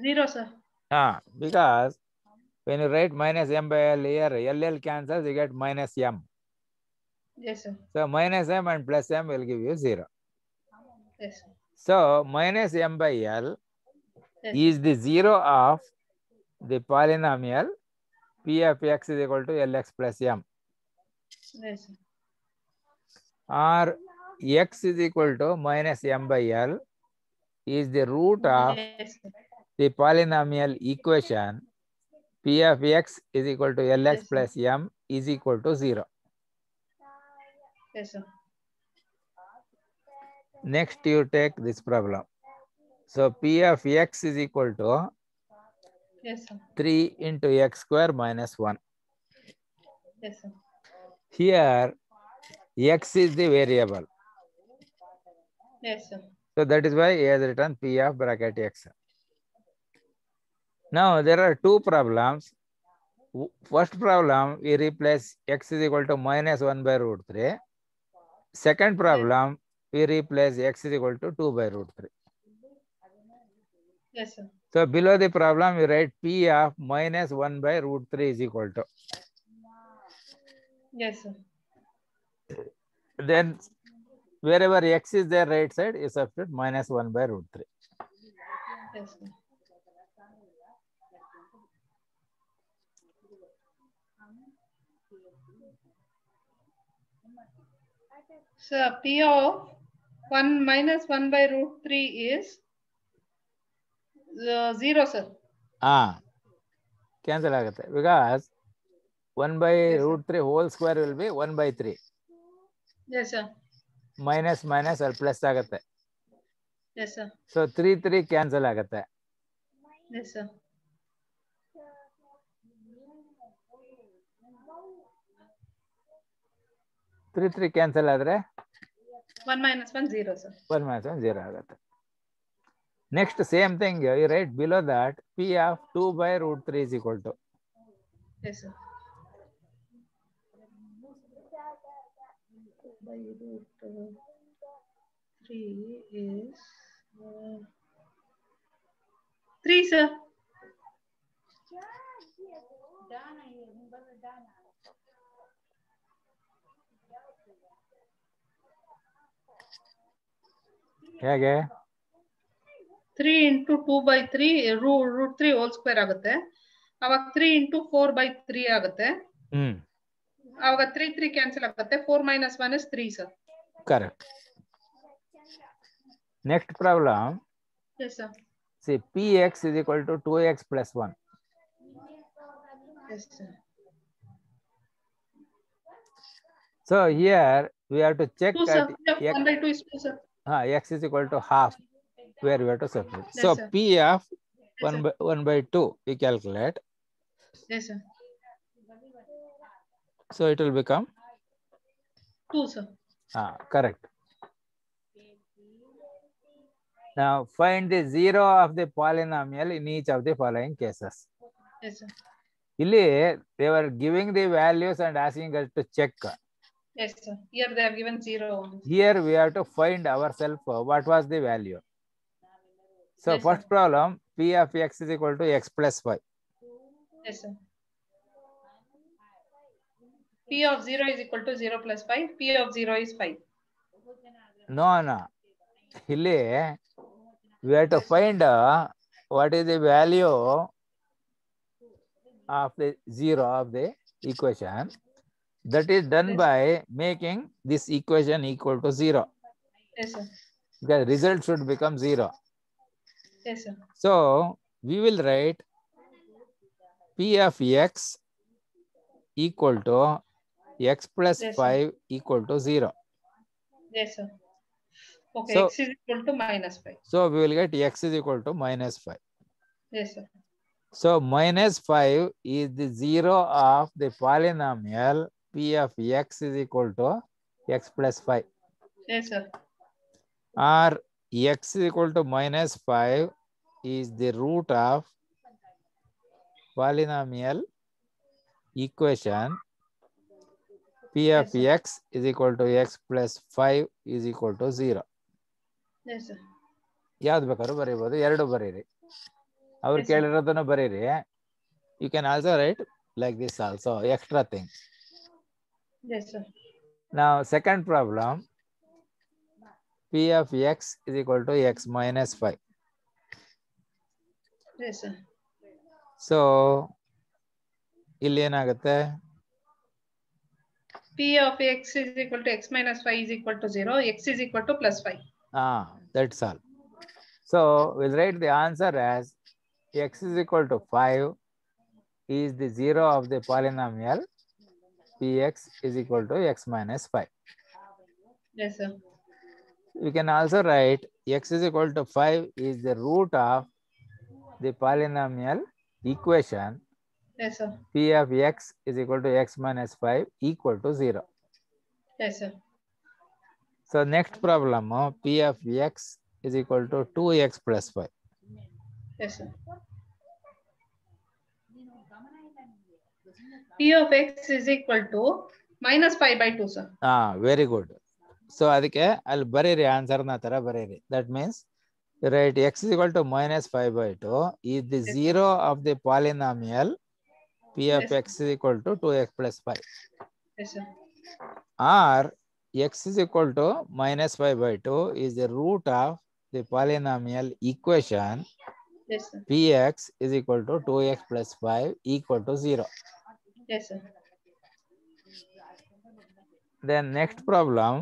Zero, sir. Ah, because when you write minus m by l here, ll cancels, you get minus m. Yes, sir. So minus m and plus m will give you zero. Yes, sir. So minus m by l yes, is the zero of the polynomial p of x is equal to lx plus m. Yes, sir. Or x is equal to minus m by l is the root of yes, the polynomial equation p of x is equal to lx yes, plus m is equal to zero. Yes, sir. Next you take this problem. So p of x is equal to yes, sir. three into x square minus one. Yes, sir. Here x is the variable. Yes, sir. So that is why he has written p of bracket x. Now there are two problems. First problem, we replace x is equal to minus one by root three. Second problem, we replace x is equal to two by root three. Yes, sir. So below the problem we write p of minus one by root three is equal to. Yes, sir. Then wherever x is there, right side, you substitute minus one by root three. Yes, sir. So P of one minus one by root three is uh, zero, sir. Ah, cancel aagate because one by yes, root three whole square will be one by three. Yes, sir. Minus minus or plus aagate. Yes, sir. So three three cancel aagate. Yes, sir. Three three cancel आदरे one minus one zero sir. One minus one zero आगता. Next same thing here. You write below that p of two by root three is equal to. Yes sir. Two by root three is uh, three sir. क्या क्या है? three into two by three root root three whole square आगते हैं. अब अब three into four by three आगते हैं. हम्म. अब अब three three cancel आगते हैं. four minus one is three sir. Correct. Next problem. Yes sir. See p x is equal to two x plus one. Yes sir. So here we have to check two, that x, one by two is two sir. Ah, x is equal to half, where we have to substitute. Yes, so sir. P of yes, one by one by two we calculate. Yes, sir. So it will become two, sir. Ah, correct. Now find the zero of the polynomial in each of the following cases. Yes, sir. Here they were giving the values and asking us to check. Yes, sir. Here they have given zero. Here we have to find ourselves what was the value. So yes, first sir. Problem, p of x is equal to x plus y. Yes, sir. P of zero is equal to zero plus five. P of zero is five. No, no. Here we have to find uh, what is the value of the zero of the equation. That is done yes. by making this equation equal to zero. Yes, sir. Because result should become zero. Yes, sir. So we will write p of x equal to x plus yes, five equal to zero. Yes, sir. Okay, so, x is equal to minus five. So we will get x is equal to minus five. Yes, sir. So minus five is the zero of the polynomial P of x is equal to x plus five. Yes, sir. Or x is equal to minus five is the root of polynomial equation P of yes, x is equal to x plus five is equal to zero. Yes, sir. Yad bakaru baribodu eradu bariri. Avaru keliradana bariri. You can also write like this also, extra thing. Yes, sir. Now, second problem, p of x is equal to x minus five. Yes, sir. So, illenagate? P of x is equal to x minus five is equal to zero. X is equal to plus five. Ah, that's all. So, we'll write the answer as x is equal to five is the zero of the polynomial px is equal to x minus five. Yes, sir. We can also write x is equal to five is the root of the polynomial equation. Yes, sir. P of x is equal to x minus five equal to zero. Yes, sir. So next problem, p of x is equal to two x plus five. Yes, sir. P of x is equal to minus five by two, sir. Ah, very good. So ಅದಕ್ಕೆ ಅಲ್ಲಿ ಬರೀರಿ ಆನ್ಸರ್ನ ಆ ತರ ಬರೀರಿ. That means right x is equal to minus five by two is the zero of the polynomial p of yes. x is equal to two x plus five. Yes, sir. Or x is equal to minus five by two is the root of the polynomial equation yes, sir. px is equal to two x plus five equal to zero. Yes, sir. Then next problem.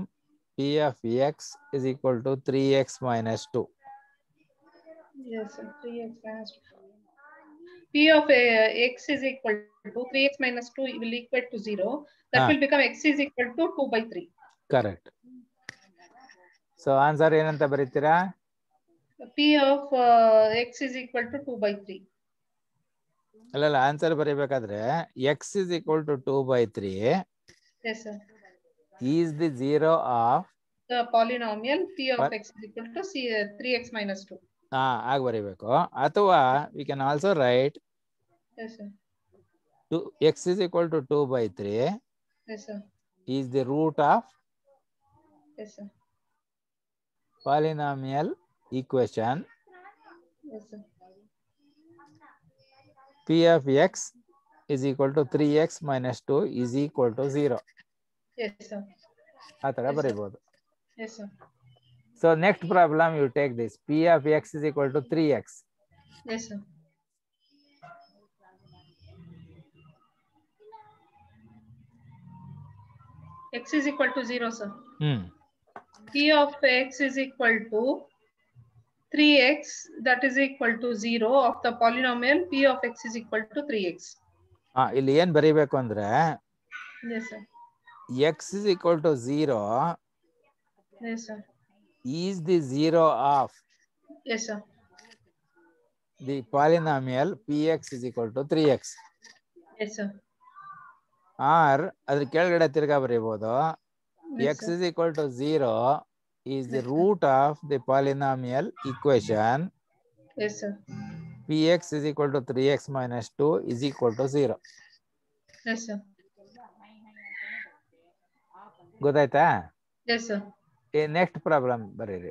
P of x is equal to three x minus two. Yes, sir. Three x minus two. P of uh, x is equal to three x minus two will equal to zero. That ah. will become x is equal to two by three. Correct. So answer enanta baritira? P of uh, x is equal to two by three. Allala answer baribekadre x is equal to two by three. Yes, sir. Is the zero of the polynomial p of what? X is equal to c three x minus two. Ah, ag baribeku. Athwa we can also write. Yes, sir. Two x is equal to two by three. Yes, sir. Is the root of. Yes, sir. Polynomial equation. Yes, sir. P of x is equal to three x minus two is equal to zero. Yes, sir. Yes, sir. So next problem you take this p of x is equal to three x. Yes, sir. X is equal to zero, sir. Hmm. P of x is equal to three x that is equal to zero of the polynomial p of x is equal to three x. Ah, ಇಲ್ಲಿ ಏನು ಬರೀಬೇಕು ಅಂದ್ರೆ. Yes, sir. X is equal to zero. Yes, sir. Is the zero of. Yes, sir. The polynomial px is equal to three x. Yes, sir. Or adr kelagade tirga baribodu x is equal to zero is the root of the polynomial equation. Yes, sir. Px is equal to three x minus two is equal to zero. Yes, sir. ಗೊತ್ತಾಯ್ತಾ? Yes, sir. A next problem ಬರೀರಿ.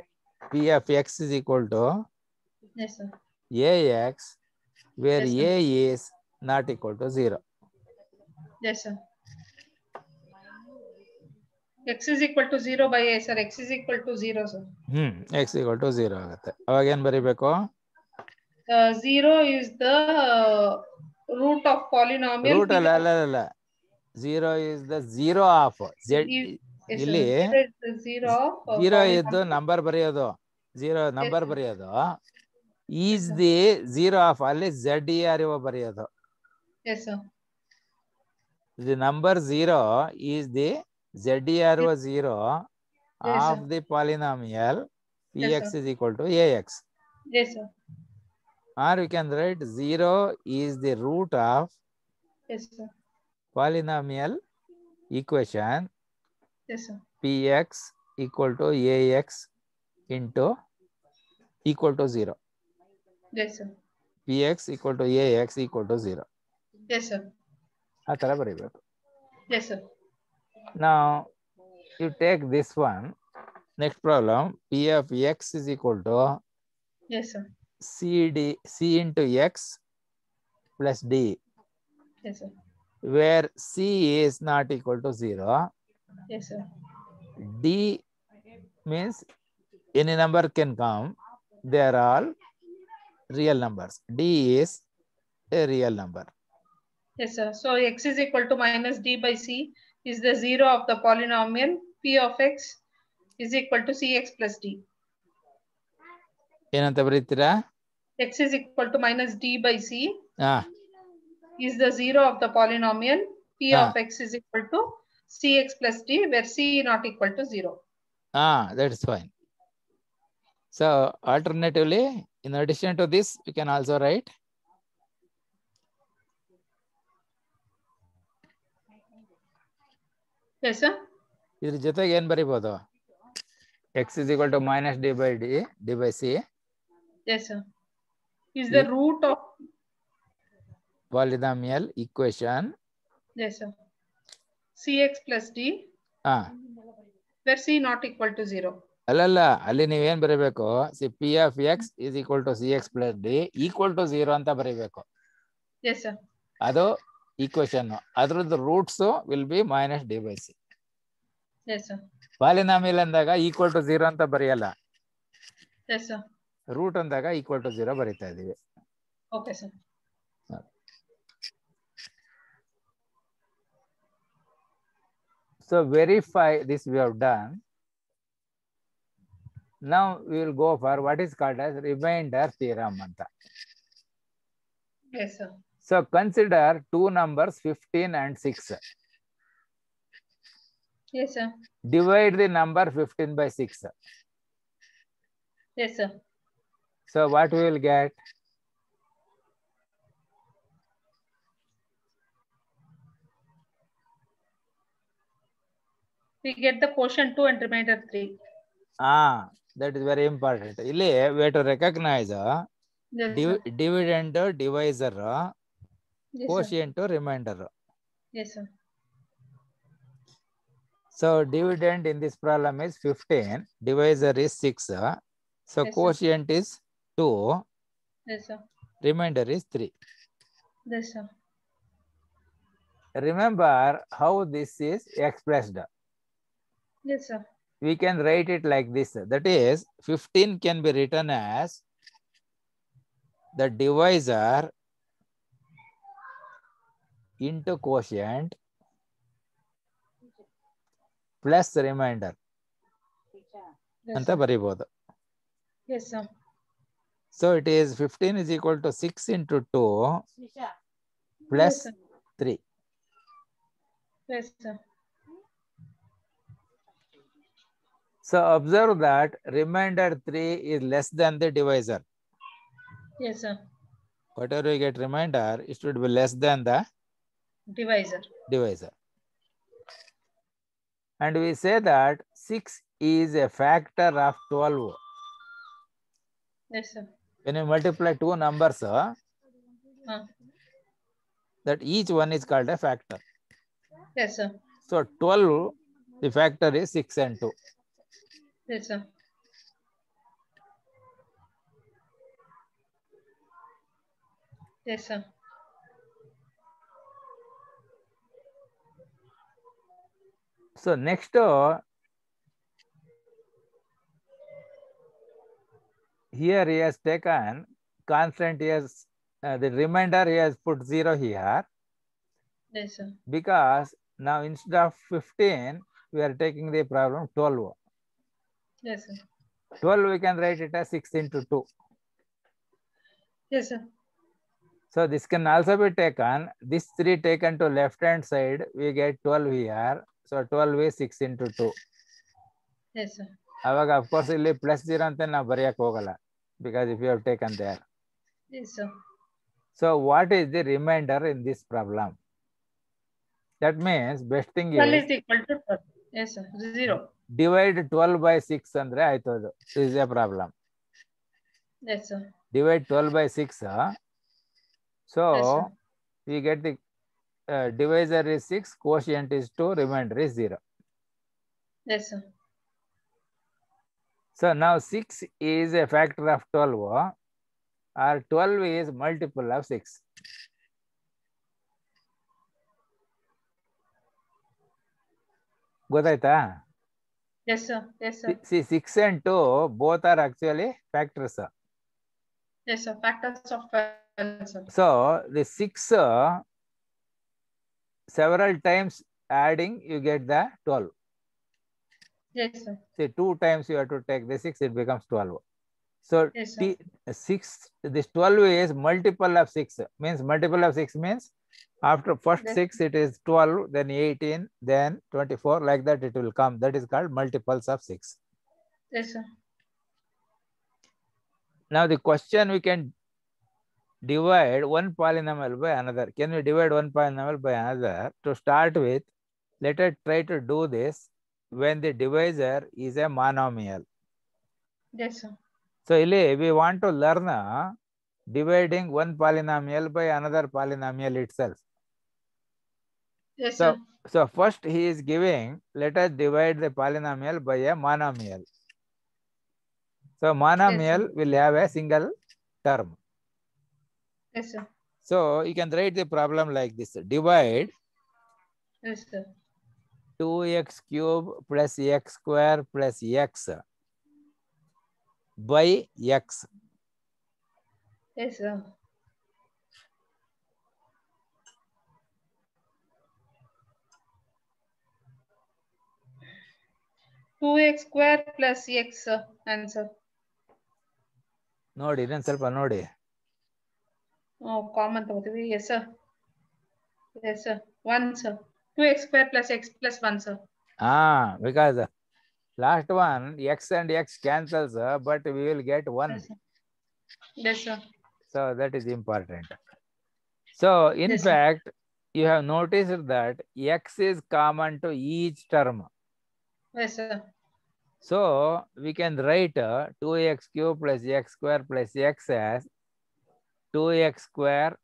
P of x is equal to yes, sir. ax where yes, a is not equal to zero. Yes, sir. X is equal to zero by a, sir. X is equal to zero, sir. Hmm. X equal to zero ಆಗುತ್ತೆ. ಅವಾಗ ಏನು ಬರೀಬೇಕು? zero is the root of polynomial. Root ಅಲ್ಲ ಅಲ್ಲ ಅಲ್ಲ. Zero is the zero of z. ಇಲ್ಲಿ zero zero ಇದ್ದು number ಬರೆಯೋದು zero ನಂಬರ್ ಬರೆಯೋದು is the zero of ಅಲ್ಲಿ z e r o ಬರೆಯೋದು. Yes, sir. The number zero is the z e r o zero of the polynomial px is equal to ax. Yes, sir. Or we can write zero is the root of. Yes, sir. Polynomial equation. Yes, sir. Px equal to ax into equal to zero. Yes, sir. Px equal to ax equal to zero. Yes, sir. Atara baribeku. Yes, sir. Now you take this one. Next problem. P of x is equal to yes, sir. C d c into x plus d. Yes, sir. Where c is not equal to zero. Yes, sir. D means any number can come. They are all real numbers. D is a real number. Yes, sir. So x is equal to minus d by c is the zero of the polynomial p of x is equal to cx plus d. ಏನಂತ ಬರೀತೀರಾ? X is equal to minus d by c. Ah. Is the zero of the polynomial p ah. of x is equal to cx plus d where c not equal to zero. Ah, that's fine. So alternatively, in addition to this, we can also write yes, sir. Idr jotege en baribodu x is equal to minus d by d d by c. Yes, sir. Is the yeah. root of polynomial equation. Yes, sir. Cx plus d. Ah. where c not equal to zero. ಅಲ್ಲಲ್ಲ ಅಲ್ಲಿ ನೀವು ಏನು ಬರೆಯಬೇಕು, C p of x is equal to cx plus d equal to zero ಅಂತ ಬರೆಯಬೇಕು. Yes sir. ಅದು equation, ಅದರದ್ದು roots will be minus d by c. Yes sir. Polynomial ಅಂದಾಗ equal to zero ಅಂತ ಬರೆಯಲ್ಲ. Yes sir. ರೂಟ್ ಅಂದಾಗ equal to zero ಬರೀತಾ ಇದೀವಿ. Okay sir. So verify this we have done. Now we will go for what is called as remainder theorem. Yes sir. So consider two numbers fifteen and six. Yes sir. Divide the number fifteen by six. Yes sir. So what we will get? We get the quotient two and remainder three. Ah, that is very important. Here we have to recognize yes, div sir. dividend, divisor, yes, quotient, sir. remainder. Yes, sir. So dividend in this problem is fifteen, divisor is six, so yes, quotient sir. is two, yes, sir. remainder is three. Yes, sir. Remember how this is expressed. Yes, sir. We can write it like this. That is, fifteen can be written as the divisor into quotient plus remainder. Yes, sir. Yes, sir. So it is fifteen is equal to six into two plus yes, three. Yes, sir. So observe that remainder three is less than the divisor. Yes, sir. Whatever you get remainder, it should be less than the divisor. Divisor. And we say that six is a factor of twelve. Yes, sir. When you multiply two numbers, uh, huh. that each one is called a factor. Yes, sir. So twelve, the factor is six and two. Yes, sir. Yes, sir. So next, uh, here he has taken constant. He has uh, the remainder. He has put zero here. Yes, sir. Because now instead of fifteen, we are taking the problem twelve. Yes, sir. twelve we can write it as six into two. Yes, sir. So this can also be taken. This three taken to left hand side, we get twelve here. So twelve is six into two. Yes, sir. Avaga of course illi plus zero anta na bariyake hogala because if you have taken there. Yes, sir. So what is the remainder in this problem? That means best thing twelve is, is equal to twelve. Yes, sir. Zero. Divide twelve by six andre aito adu. This is a problem. Yes, sir. Divide twelve by six. Huh? So yes, sir. We get the uh, divisor is six, quotient is two, remainder is zero. Yes, sir. So now six is a factor of twelve, or twelve is multiple of six. Gotaita? Yes, sir. Yes, sir. See, six and two both are actually factors. Yes, sir. Factors of twelve. So the six uh, several times adding, you get the twelve. Yes, sir. See, two times you have to take the six, it becomes twelve. So yes, t six, this twelve is multiple of six. Means multiple of six means after first yes. six, it is twelve, then eighteen, then twenty-four, like that it will come. That is called multiples of six. Yes, sir. Now the question, we can divide one polynomial by another. Can we divide one polynomial by another? To start with, let us try to do this when the divisor is a monomial. Yes, sir. So we want to learn uh, dividing one polynomial by another polynomial itself. Yes, so sir. So first he is giving, let us divide the polynomial by a monomial. So monomial yes, will have a single term. Yes, sir. So you can write the problem like this. Divide yes, sir. two x cube plus x square plus x by x. Yes, sir. two x square plus x answer. No, didn't sir, no day. Oh, common. Yes, sir. Yes, sir. one, sir. two x square plus x plus one, sir. Ah, because uh, last one, x and x cancels, uh, but we will get one. Yes, sir. Yes, sir. So that is important. So in yes, fact, sir, you have noticed that x is common to each term. Yes, sir. So we can write uh, two x cube plus x square plus x as two x square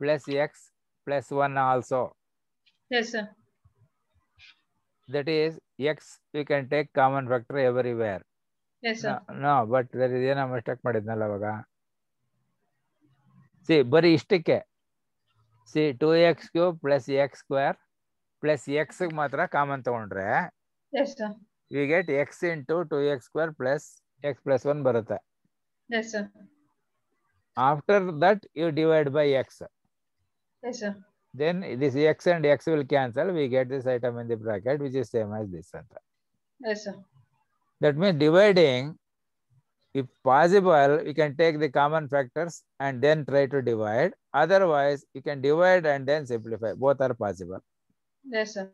plus x plus one also. Yes, sir. That is x we can take common factor everywhere. Yes, sir. No, no, but there is a mistake madidnalla. See, bari ishtike. See, two x cube plus x square plus x matra common tagondre. Yes, sir. We get x into two x square plus x plus one barata. Yes, sir. After that, you divide by x. Yes, sir. Then this x and x will cancel. We get this item in the bracket, which is same as this. Yes, sir. That means dividing, if possible, you can take the common factors and then try to divide. Otherwise, you can divide and then simplify. Both are possible. Yes, sir.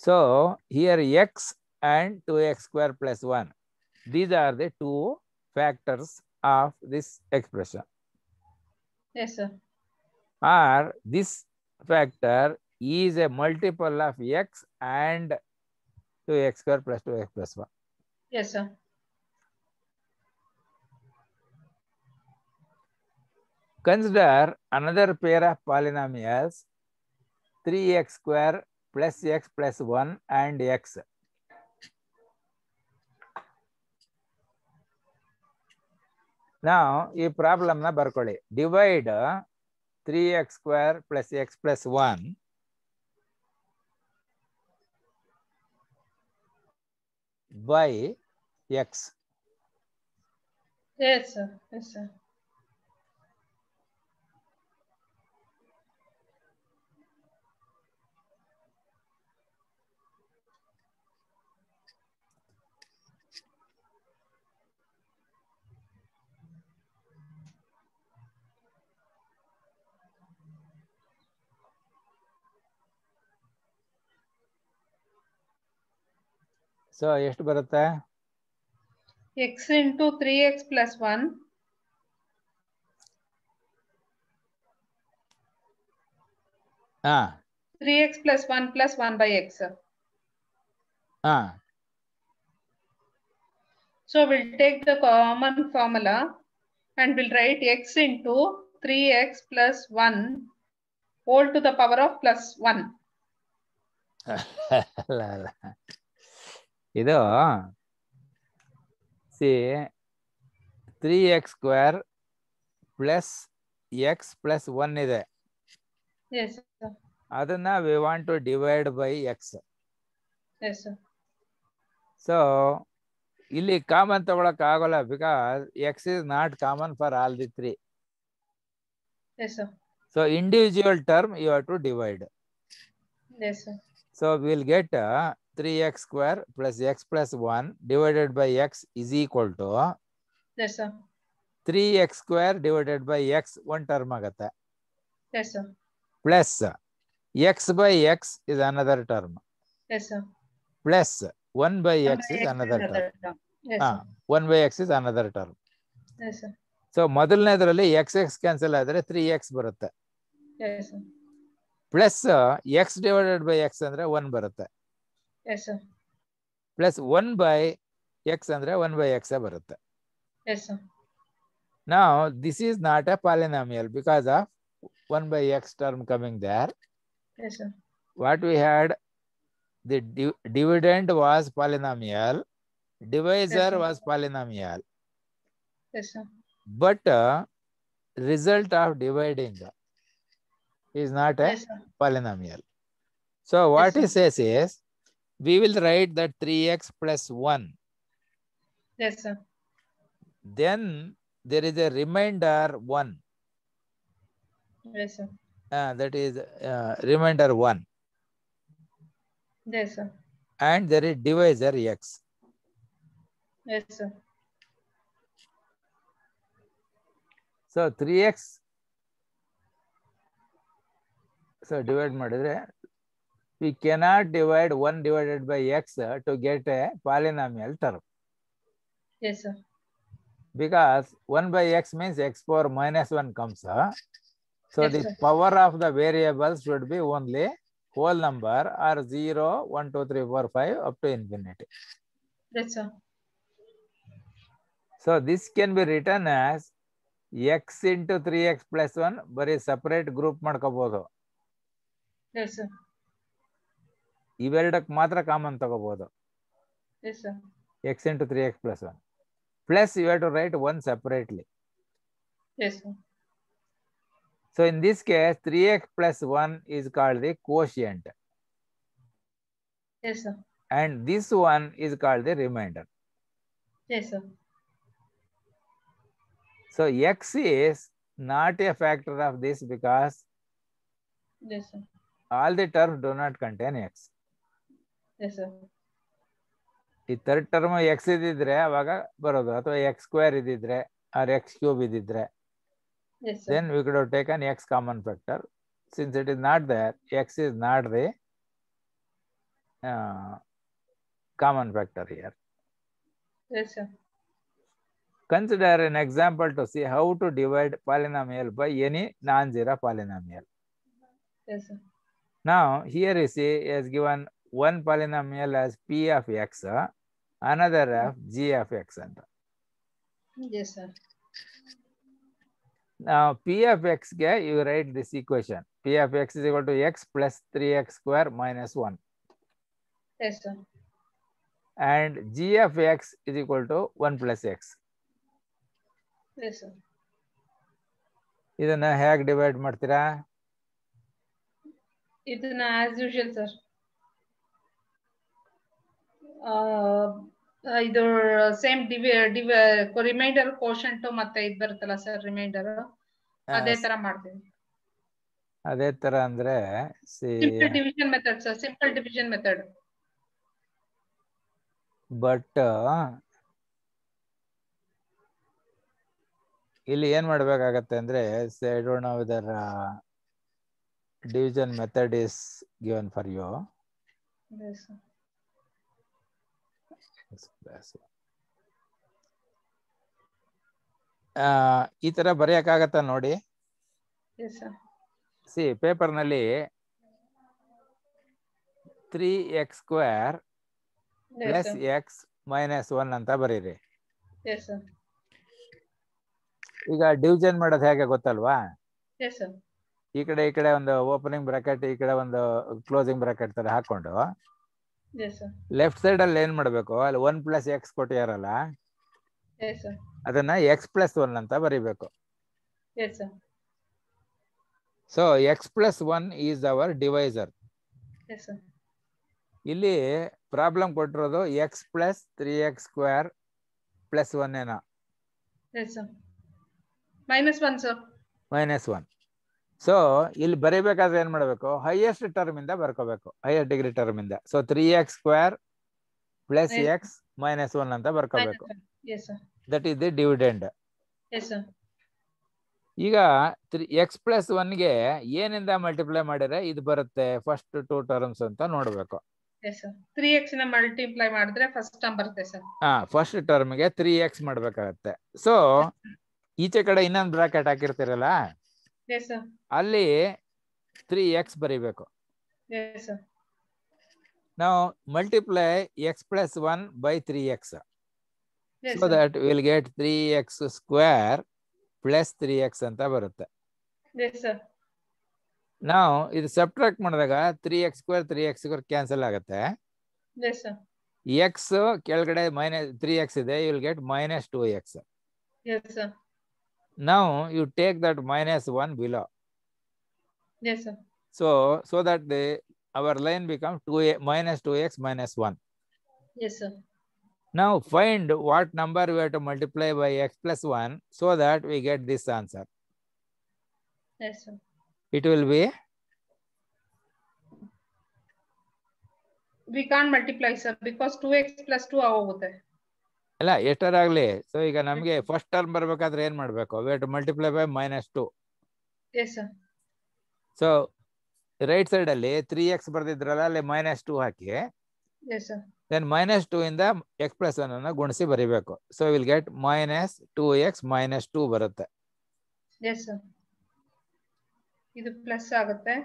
So here x and two x square plus one. These are the two factors of this expression. Yes, sir. Or this factor is a multiple of x and two x square plus two x plus one. Yes, sir. Consider another pair of polynomials, three x square plus x plus one and x. Now, this problem na barkoli. Divide three x square plus x plus one by x. Yes, sir. Yes, sir. So, ಎಷ್ಟು ಬರುತ್ತೆ? X into three x plus one ah. three x plus one plus one by x. Ah. So, we'll take the common formula and we'll write x into three x plus one whole to the power of plus one. Ido see three x square plus x plus one ide. Yes, sir. Adanna we want to divide by x. Yes, sir. So illi common tagolak agolla because x is not common for all the three. Yes, sir. So individual term you have to divide. Yes, sir. So we will get uh, three x square plus x plus one divided by x is equal to yes, sir. three x square divided by x, one term agata. Yes, sir. Plus x by x is another term. Yes, sir. Plus one by one x by is x another, another term. term. Yes, ah, one by x is another term. Yes, sir. So, madalnedralli x x cancel adre three x barata. Yes, sir. Plus x divided by x andre one barata. Yes, sir. Plus one by x andre one by x barata. Yes, sir. Now this is not a polynomial because of one by x term coming there. Yes, sir. What we had, the div dividend was polynomial, divisor yes, was polynomial. Yes, sir. But uh, result of dividing is not a yes, polynomial. So what yes, he says is, we will write that three x plus one. Yes, sir. Then there is a remainder one. Yes, sir. Uh, that is uh, remainder one. Yes, sir. And there is divisor x. Yes, sir. So three x. So divide madre. We cannot divide one divided by x to get a polynomial term. Yes, sir. Because one by x means x power minus one comes. So yes, the sir. Power of the variables should be only whole number or zero, one, two, three, four, five up to infinity. Yes, sir. So this can be written as x into three x plus one, but a separate group. Yes, sir. Iveradakku matra common tagobodu. Yes, sir. X into three x plus one. Plus you have to write one separately. Yes, sir. So in this case, three x plus one is called the quotient. Yes, sir. And this one is called the remainder. Yes, sir. So x is not a factor of this because yes, sir. All the terms do not contain x. Yes, sir. The third term x ididre avaga barodu athwa x square ididre or x cube ididre. Yes, sir. Then we could have taken x common factor. Since it is not there, x is not the uh, common factor here. Yes, sir. Consider an example to see how to divide polynomial by any non-zero polynomial. Yes, sir. Now, here you see, he has given one polynomial as p of x, another of g of x. Yes, sir. Now, p of x, you write this equation. P of x is equal to x plus three x square minus one. Yes, sir. And g of x is equal to one plus x. Yes, sir. This is how divide martira. Itna as usual, sir. Uh, either same div div remainder quotient to matte id barutala sir remainder adhe tara martini adhe tara andre simple division method sir simple division method but illi en madbekagutte andre say I don't know whether uh, division method is given for you. Yes, sir. Uh, itara bariyakagata nodi. Yes, sir. See, paper nalli three x square yes, plus sir. X minus one anta bariri. Yes, sir. Iga division madodu hege gottalva? Yes, sir. ಈ ಕಡೆ ಈ ಕಡೆ ಒಂದು opening bracket ಈ ಕಡೆ ಒಂದು closing bracket ತರ ಹಾಕೊಂಡು ಲೆಫ್ಟ್ ಸೈಡ್ ಅಲ್ಲಿ ಏನ್ ಮಾಡಬೇಕು ಅಲ್ಲಿ ಒನ್ ಪ್ಲಸ್ ಎಕ್ಸ್ ಕೊಟ್ಟಿಯಾರಲ್ಲ ಅದನ್ನ ಎಕ್ಸ್ ಪ್ಲಸ್ ಒನ್ ಅಂತ ಬರೀಬೇಕು. So X plus one is our divisor. ಇಲ್ಲಿ ಪ್ರಾಬ್ಲಮ್ ಕೊಟ್ಟಿರೋದು X plus three X square plus one ಏನೋ minus one sir minus one. So ಇಲ್ಲಿ ಬರೀಬೇಕಾದ್ರೆ ಏನ್ ಮಾಡಬೇಕು ಹೈಯೆಸ್ಟ್ ಟರ್ಮ್ ಇಂದ ಬರ್ಕೋಬೇಕು ಹೈಯರ್ ಡಿಗ್ರಿ ಟರ್ಮ್ ಇಂದ. So three X square plus X minus one ಅಂತ ಬರ್ಕೋಬೇಕು. That is the dividend. ಈಗ ಎಕ್ಸ್ ಪ್ಲಸ್ ಒನ್ಗೆ ಏನಿಂದ ಮಲ್ಟಿಪ್ಲೈ ಮಾಡಿದ್ರೆ ಇದು ಬರುತ್ತೆ ಫಸ್ಟ್ ಟೂ ಟರ್ಮ್ಸ್ ಅಂತ ನೋಡ್ಬೇಕು. ತ್ರೀ ಎಕ್ಸ್ ನ ಮಲ್ಟಿಪ್ಲೈ ಮಾಡಿದ್ರೆ ಫಸ್ಟ್ ಟರ್ಮ್ ಬರುತ್ತೆ ಸರ್. ಹಾ ಫಸ್ಟ್ ಟರ್ಮ್ಗೆ ತ್ರೀ ಎಕ್ಸ್ ಮಾಡ್ಬೇಕಾಗತ್ತೆ. ಸೊ ಈಚೆ ಕಡೆ ಇನ್ನೊಂದು ಬ್ರಾಕೆಟ್ ಹಾಕಿರ್ತಿರಲ್ಲ ಅಲ್ಲಿ ತ್ರೀ ಎಕ್ಸ್ ಬರೀಬೇಕು. ನಾವು multiply x plus one by three x so that will get three X square plus three x ಅಂತ ಬರುತ್ತೆ. Now, it subtract madaga three x square three x square cancel agate. Yes, sir. X kelgade minus three x ide, you will get minus two x. Yes, sir. Now you take that minus one below. Yes, sir. So so that the our line becomes two minus two x minus one. Yes, sir. Now find what number we have to multiply by x plus one so that we get this answer. Yes, sir. It will be. We can't multiply, sir, because two x plus two hour. Alla, yesterday. So we can first term barbeka, we have to multiply by minus two. Yes, sir. So right side alle three x bardidralla minus two haki. Yes, sir. Then minus two in the x plus one anna gunsi baribeko. So we will get minus two x minus two barata. Yes, sir. This plus आगते हैं,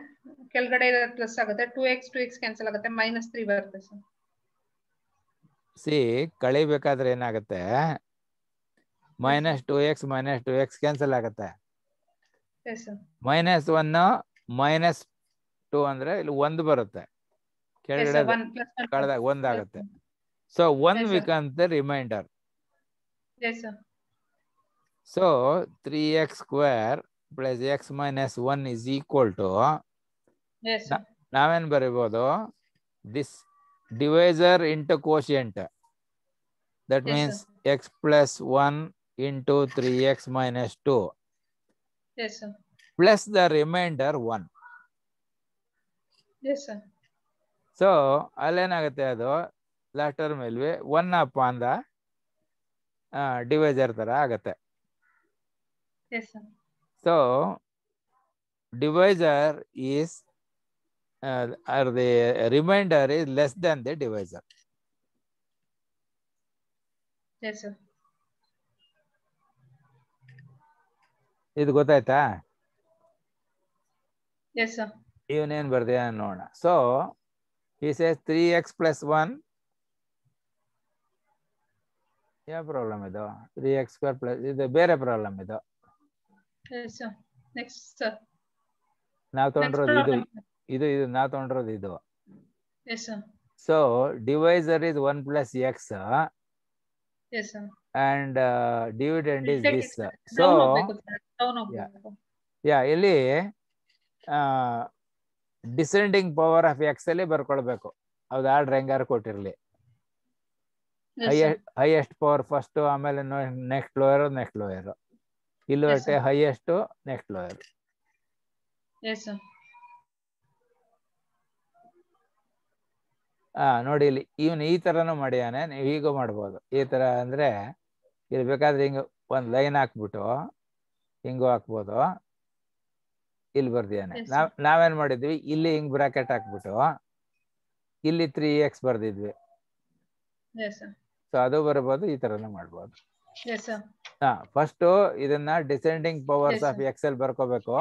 calculator plus आगते हैं, two x two x cancel आगते हैं, minus three बरते हैं। See, कड़े बेकार रहना आगते हैं, minus two x minus two x cancel आगता है। Yes sir। Minus one ना minus two अंदर इल one बरता है। कैलकुलेटर one plus one कड़ा one आगते हैं। So one we can the remainder। Yes sir। So three x square plus x minus one is equal to, yes sir, naven baribodu this divisor into quotient, that yes, means sir. X plus one into three x minus two, yes sir, plus the remainder one. Yes sir. So allenagutte adu last term ilve one upon the uh, divisor tara agutte. Yes sir. So divisor is uh, or the remainder is less than the divisor. Yes sir. Idu gottaita? Yes sir. Even en bardiya nodona. So he says three x plus one, ya problem idu three x square plus idu bere problem idu. Yes sir. Next sir. Now tondrodu idu idu now tondrodu idu. Yes sir. So divisor is one plus x. Yes sir. And uh, dividend is this. So yeah, yeah, illi uh, descending power of x alli barkolbeku. Avada order hengar kotirli. Highest highest power first, amele next lower next lower. Illu atte highest next lower. Yes sir. ಆ ನೋಡಿ ಇಲ್ಲಿ ಇವನು ಈ ತರನು ಮಾಡ್ಯಾನೆ, ನೀವು ಹೀಗೂ ಮಾಡ್ಬೋದು. ಈ ತರ ಅಂದ್ರೆ ಇಲ್ಲಿ ಬೇಕಾದ್ರೆ ಹಿಂಗ ಒಂದು ಲೈನ್ ಹಾಕ್ಬಿಟ್ಟು ಹಿಂಗೂ ಹಾಕ್ಬೋದು. ಇಲ್ಲಿ ಬರ್ದಿದ್ದಾನೆ. ನಾವ್ ನಾವೇನ್ ಮಾಡಿದ್ವಿ, ಇಲ್ಲಿ ಹಿಂಗ್ ಬ್ರಾಕೆಟ್ ಹಾಕ್ಬಿಟ್ಟು ಇಲ್ಲಿ ತ್ರೀ ಎಕ್ಸ್ ಬರ್ದಿದ್ವಿ. ಸೊ ಅದು ಬರ್ಬೋದು, ಈ ತರನು ಮಾಡ್ಬೋದು. Yes sir. Ah, first idanna descending powers, yes, of xl barkobeku,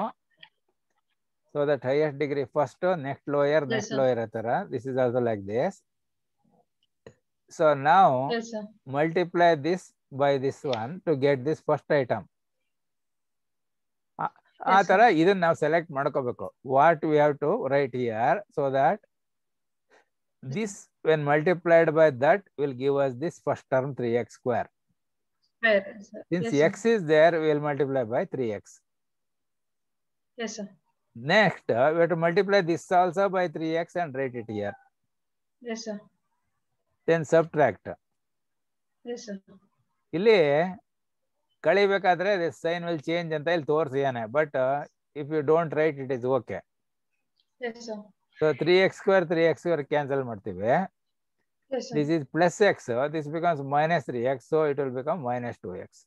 so that highest degree first, next lower, yes, next sir. Lower tara. This is also like this. So now, yes sir, multiply this by this one to get this first item. Aa tara idanna now select madkobeku, what we have to write here, so that this when multiplied by that will give us this first term three x square. Since yes, x is there, we will multiply by three x. Yes sir. Next, uh, we have to multiply this also by three x and write it here. Yes sir. Then subtract. Yes sir. Illi kalibekadre this sign will change anta illi torsidane, but uh, if you don't write, it is okay. Yes sir. So three x square three x square cancel martibe. Yes, this is plus x, so this becomes minus three x, so it will become minus two x.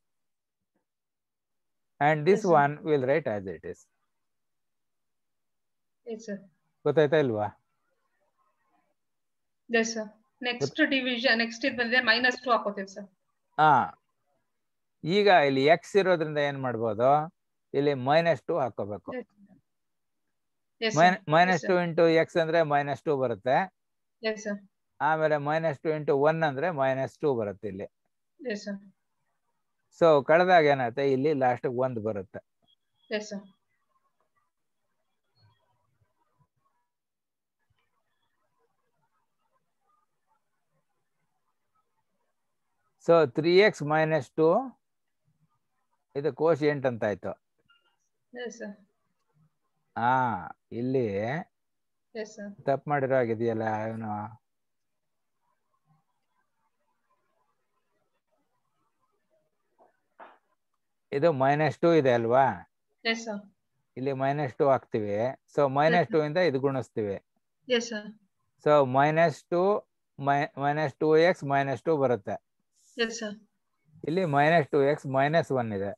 And this yes, one we will write as it is. Yes sir. Gottaita ilva? Yes sir. Next But, division, next it bandre minus two hakotheve sir. Ah. Iga illi x irodrinda yen madabodu, illi minus two hakobeku. Yes sir. Min minus yes, sir. two into x andre minus two barutte. Yes sir. ಆಮೇಲೆ minus two into one ಅಂದ್ರೆ minus two ಬರುತ್ತೆ ಇಲ್ಲಿ. So ಕಳೆದಾಗ ಏನಾಗುತ್ತೆ, ಇಲ್ಲಿ last ಒಂದು ಬರುತ್ತೆ. So three x minus two ಇದು quotient ಅಂತ ಆಯ್ತು. Yes sir. ಆ ಇಲ್ಲಿ ಎಸ್ ಸರ್ ತಪ್ಪು ಮಾಡಿರೋ ಆಗಿದೆಯಲ್ಲ ಅವನು. ಇದು ಮೈನಸ್ ಟೂ ಇದೆ ಅಲ್ವಾ? Yes sir. ಇಲ್ಲಿ ಮೈನಸ್ ಟೂ ಹಾಕ್ತಿವಿ. ಸೊ ಮೈನಸ್ ಟೂ ಇಂದ ಇದು ಗುಣಿಸ್ತೀವಿ. Yes sir. So minus two minus two x minus two ಬರುತ್ತೆ. Yes sir. ಇಲ್ಲಿ minus two x minus one ಇದೆ.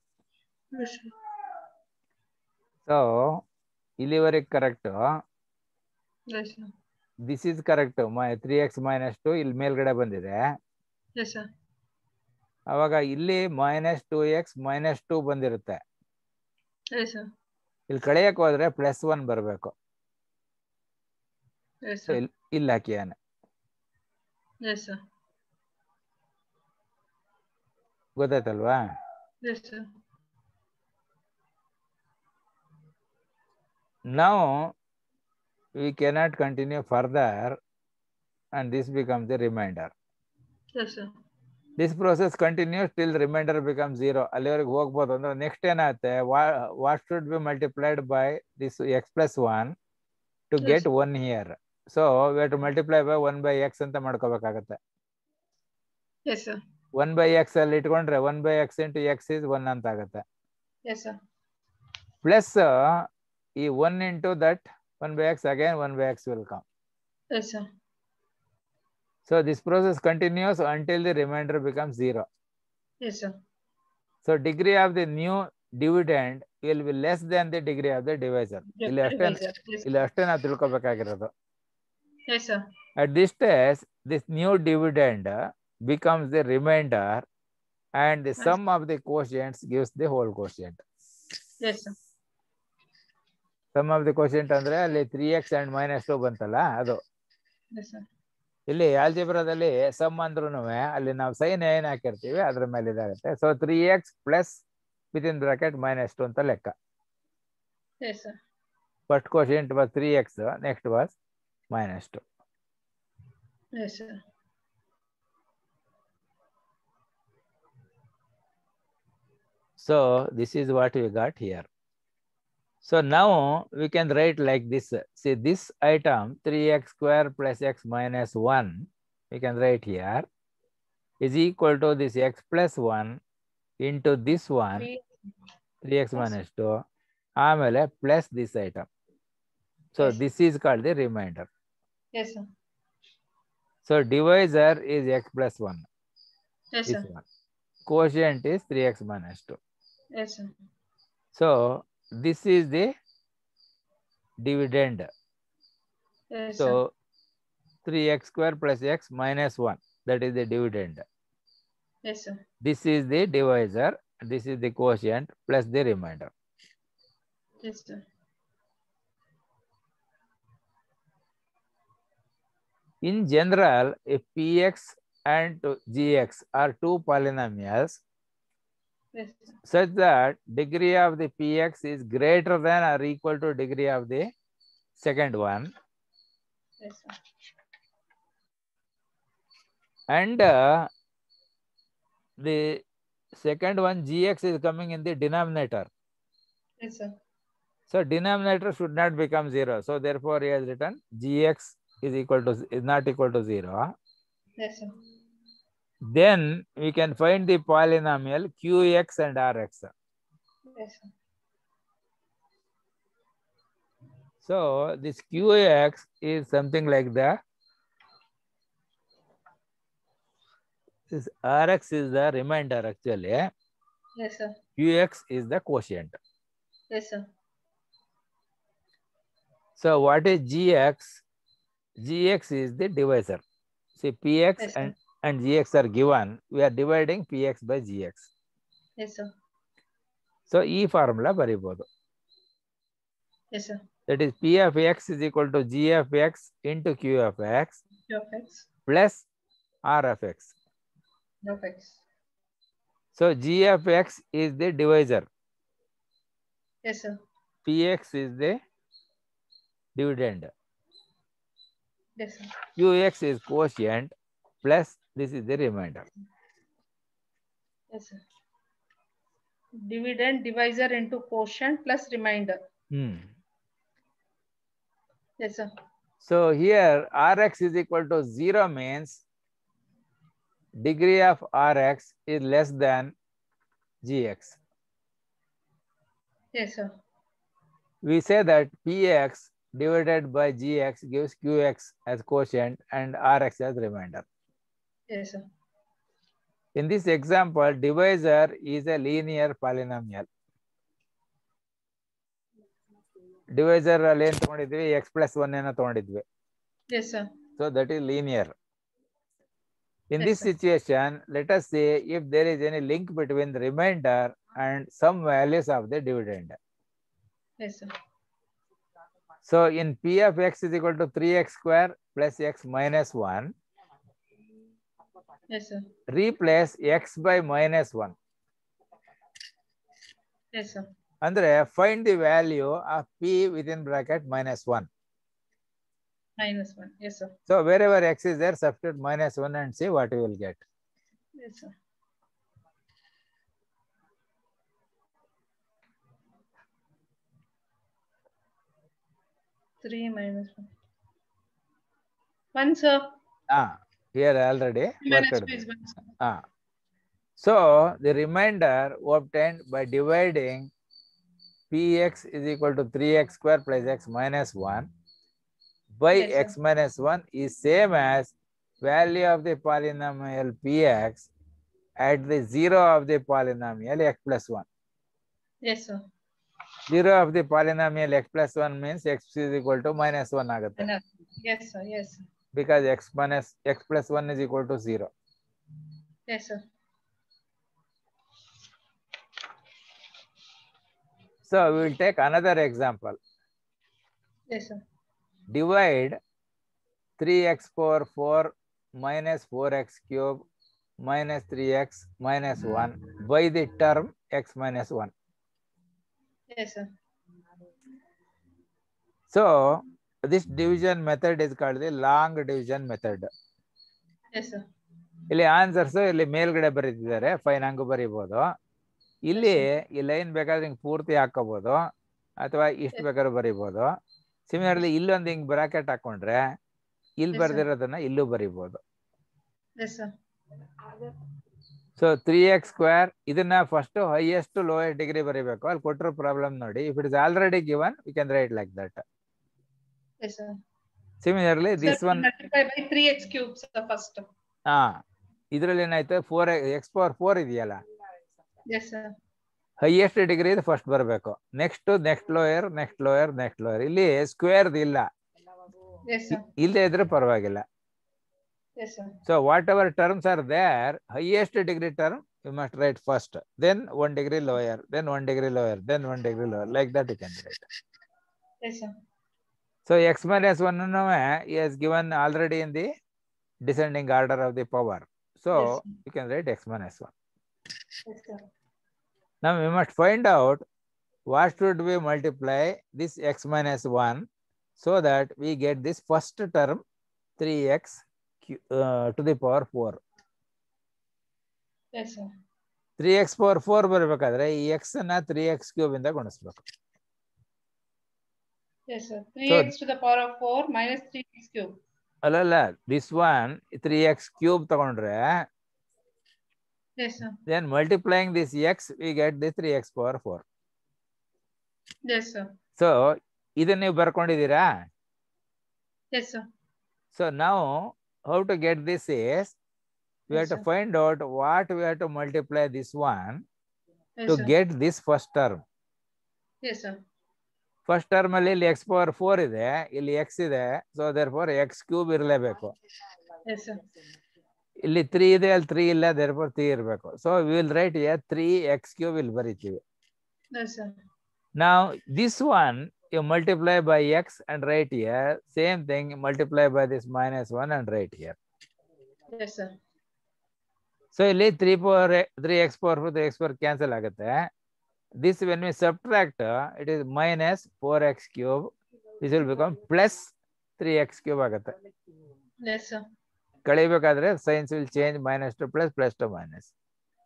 ಸೊ ಇಲ್ಲಿವರೆಗೆ correct. This is correct. Three x minus two ಇಲ್ಲಿ ಮೇಲ್ಗಡೆ ಬಂದಿದೆ. ಅವಾಗ ಇಲ್ಲಿ minus two x minus two ಬಂದಿರುತ್ತೆ. ಇಲ್ಲಿ ಕಳೆಯಕ್ಕೆ ಹೋದ್ರೆ ಪ್ಲಸ್ ಒನ್ ಬರಬೇಕು. ಇಲ್ಲ ಹಾಕಿಯಾನೆ. ಗೊತ್ತಾಯ್ತಲ್ವಾ? Now we cannot continue further, and this becomes the remainder. Yes, sir. This process continues till the remainder becomes zero. Allivarige hogbodu andre next enate what should be multiplied by this x plus one to yes, get sir. one here. So we have to multiply by one by x anta madkoಬೇಕಾಗುತ್ತೆ. Yes, sir. one by x ಅಲ್ಲಿ ಇಟ್ಕೊಂಡ್ರೆ one by x into x is one ಅಂತ ಆಗುತ್ತೆ. Yes, sir. Plus ಈ one into that one by x again one by x will come. Yes, sir. So this process continues until the remainder becomes zero. Yes, sir. So degree of the new dividend will be less than the degree of the divisor. Ile ashtan ile ashtan ad tilkoಬೇಕಾಗಿರೋದು. Yes, sir. At this stage this new dividend becomes the remainder, and the sum of the quotients gives the whole quotient. Yes, sir. Sum of the quotient ಅಂದ್ರೆ ಅಲ್ಲಿ three x and minus two ಬಂತಲ್ಲ ಅದು. Yes, sir. ಇಲ್ಲಿ ಆಲ್ಜಿಬ್ರಾದಲ್ಲಿ sum ಅಂದ್ರೂನುವೆ ಅಲ್ಲಿ ನಾವು sin ಏನ್ ಹಾಕಿರ್ತೀವಿ ಅದರ ಮೇಲೆ ಇದಾಗುತ್ತೆ. So three x plus within bracket minus two ಅಂತ ಲೆಕ್ಕ. Yes, sir. First quotient was three x, next was minus two. Yes, sir. So this is what we got here. So now we can write like this. See this item three x square plus x minus one, we can write here, is equal to this x plus one into this one three x minus two amele plus this item. So yes, this is called the remainder. Yes, sir. So divisor is x plus one. Yes, sir. One. Quotient is three x minus two. Yes, sir. So this is the dividend. Yes, so sir. three x square plus x minus one, that is the dividend. Yes, sir. This is the divisor, this is the quotient plus the remainder. Yes, sir. In general, if px and gx are two polynomials, yes, such that degree of the px is greater than or equal to degree of the second one, yes, sir. And uh, the second one gx is coming in the denominator. Yes, sir. So denominator should not become zero. So therefore he has written gx is equal to is not equal to zero. Yes, sir. Then we can find the polynomial qx and rx. Yes, sir. So this qx is something like that. This rx is the remainder actually. Yes, sir. Qx is the quotient. Yes, sir. So what is gx? Gx is the divisor. See px, yes, and and gx are given, we are dividing px by gx. Yes, sir. So ee formula baribodu. Yes, sir. That is p of x is equal to g of x into q of x, q of x plus r of x. r of x. So g of x is the divisor. Yes, sir. px is the dividend. Yes, sir. Qx is quotient plus this is the remainder. yes sir. Dividend divisor into quotient plus remainder. Hmm. Yes sir. So here Rx is equal to zero means degree of Rx is less than G X. Yes sir. We say that P X divided by G X gives Q X as quotient and Rx as remainder. Yes sir. In this example, divisor is a linear polynomial. Divisor alli en tagondidvi x plus one ena tagondidvi. Yes sir. So that is linear. In yes, this sir. situation, let us say if there is any link between the remainder and some values of the dividend. Yes sir. So in P of x is equal to three x square plus x minus one. Yes sir. Replace x by minus one. Yes sir. Andre, find the value of p within bracket minus one. Minus one. Yes sir. So wherever x is there, substitute minus one and see what you will get. Yes sir. Three minus one. One sir. Ah. Here already worked. Ah. So the remainder obtained by dividing P X is equal to three x square plus x minus one by yes, x sir. minus one is same as value of the polynomial P X at the zero of the polynomial x plus one. Yes sir. Zero of the polynomial x plus one means x is equal to minus one agata. Yes sir. Yes sir. Because x minus x plus one is equal to zero. Yes sir. So we will take another example. Yes sir. Divide three x power four minus four x cube minus three x minus one by the term x minus one. Yes sir. So this division method is called the long division method. Yes sir. Illi answers illi ಮೇಲ್ಗಡೆ ಬರೆದಿದ್ದಾರೆ fine ಆಗಿ ಬರೀಬಹುದು. ಇಲ್ಲಿ ಈ line ಬೇಕಾದ್ರೆ ಹಿಂಗ್ ಪೂರ್ತಿ ಹಾಕಬಹುದು ಅಥವಾ ಇಷ್ಟು ಬೇಕಾದ್ರೂ ಬರೀಬಹುದು. ಸಿಮಿಲರ್ಲಿ ಇಲ್ಲೊಂದು ಹಿಂಗ್ ಬ್ರಾಕೆಟ್ ಹಾಕೊಂಡ್ರೆ ಇಲ್ಲಿ ಬರ್ದಿರೋದನ್ನ ಇಲ್ಲೂ ಬರೀಬಹುದು. Yes sir. So three x square ಇದನ್ನ ಫಸ್ಟ್ ಹೈಯೆಸ್ಟ್ ಲೋಯೆಸ್ಟ್ ಡಿಗ್ರಿ ಬರೀಬೇಕು. ಅಲ್ಲಿ ಕೊಟ್ಟಿರೋ ಪ್ರಾಬ್ಲಮ್ ನೋಡಿ, if it is already given we can write like that. Yes sir. Similarly sir, this one multiply by three x cube sir first. Ah, idralli enaithu four x power four idiyala. Yes sir. Highest degree is first barbeku, next to next lower, next lower, next lower. Illi square illa. Yes sir. Ille idre parvagilla. Yes sir. So whatever terms are there, highest degree term you must write first, then one degree lower, then one degree lower, then one degree lower, like that you can write. Yes sir. So x minus one is given already in the descending order of the power. So yes, you can write x minus one. Yes, sir. Now we must find out what should we multiply this x minus one so that we get this first term three x uh, to the power four. Yes sir. three x power four barabakadre x na three x cube inda gunnisbeku. Yes sir. three x so, to the power of four minus three x cube. Alla alla, this one three x cube tagondre. Yes sir. Then multiplying this x we get the three x power four. Yes sir. So idanne you barkondidira. Yes sir. So now how to get this is we yes, have sir. to find out what we have to multiply this one yes, to sir. get this first term. Yes sir. First term ಅಲ್ಲಿ ಇಲ್ಲಿ x power four ಇದೆ, ಇಲ್ಲಿ x ಇದೆ, so therefore x cube ಇರಲೇಬೇಕು. Yes sir. ಇಲ್ಲಿ three ಇದೆ, ಅಲ್ಲಿ three ಇಲ್ಲ, therefore three ಇರಬೇಕು. So we will write here three x cube ಇಲ್ಲಿ ಬರೀತೀವಿ. Yes sir. Now this one you multiply by x and write here, same thing multiply by this minus one and write here. Yes sir. So ಇಲ್ಲಿ three power three x power four three x power cancel ಆಗುತ್ತೆ. This when we subtract it is minus four x cube, this will become plus three x cube agata. Yes sir. Kalibekadre signs will change, minus to plus, plus to minus.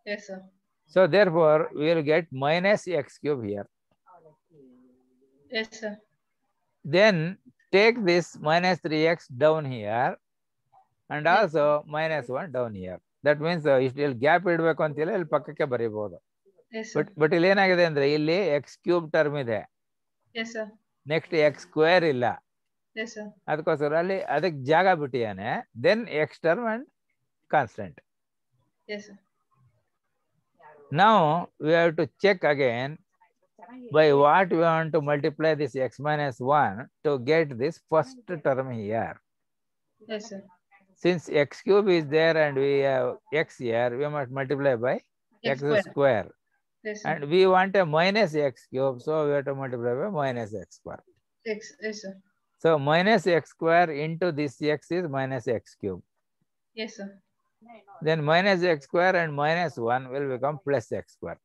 Yes, sir. So therefore, we will get minus x cube here. Yes, sir. Then take this minus three x down here, and also minus one down here. That means uh, if you'll gap idbeku anta illa illi pakkake bariyabodu. Yes, sir. But but illi enagide andre illi x cube term ide. Yes, sir. Next x square illa. Yes, sir. ಅದಕ್ಕೋಸ್ಕರ ಅಲ್ಲಿ ಅದಕ್ಕೆ ಜಾಗ ಬಿಟ್ಟಿಯಾನೆ. Then x term and constant. Yes, sir. Now we have to check again by what we want to multiply this x minus one to get this first term here. Yes, sir. Since x cube is there and we have x here, we must multiply by x, x square. Yes, and we want a minus x cube, so we have to multiply by minus x square. Yes, yes, sir. So minus x square into this x is minus x cube. Yes, sir. Then minus x square and minus one will become plus x square.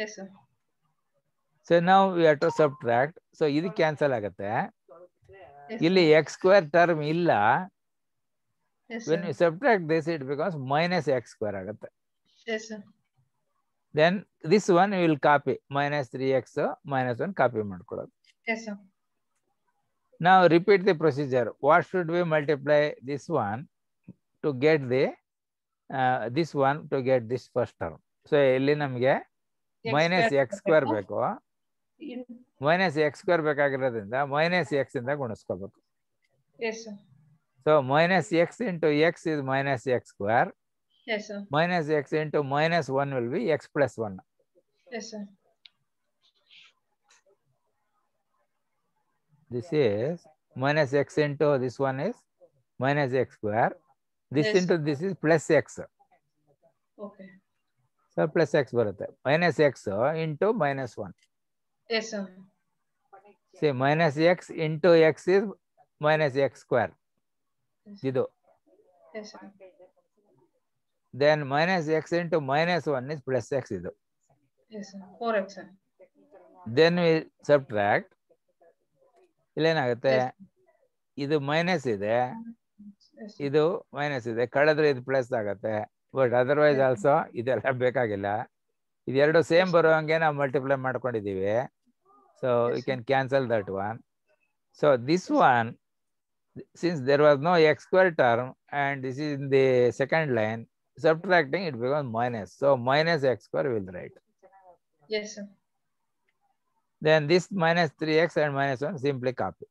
Yes, sir. So now we have to subtract. So this cancel agutte. Illi x square term illa. Yes, when you subtract this, it becomes minus x square agutte. Yes, sir. Then this one we will copy. Minus three x minus one copy madkodu. Yes, sir. Now repeat the procedure. What should we multiply this one to get the uh, this one to get this first term? So illi namge minus x square beku. Minus x square bekagirodrinda minus x inda guniskobeku. Yes, sir. So minus x into x is minus x square. Yes, sir. Minus x into minus one will be x plus one. Yes, sir. This is minus x into this one is minus x square. This yes, into this is plus x. Okay. So plus x baruthe. Minus x into minus one. Yes, sir. See, minus x into x is minus x square. Yes, yes, sir. Then minus x into minus one is plus x. Yes, sir. four x. Then we subtract. Yes. Idu minus ide. Yes. Idu minus ide. Kadadre idu plus agate. But otherwise yes, also idella bekagilla. Idu eradu same baruvange na multiply madkondidive. So yes, we can cancel that one. So this one, since there was no x square term and this is in the second line, subtracting it becomes minus. So minus x square will write. Yes, sir. Then this minus three x and minus one simply copy.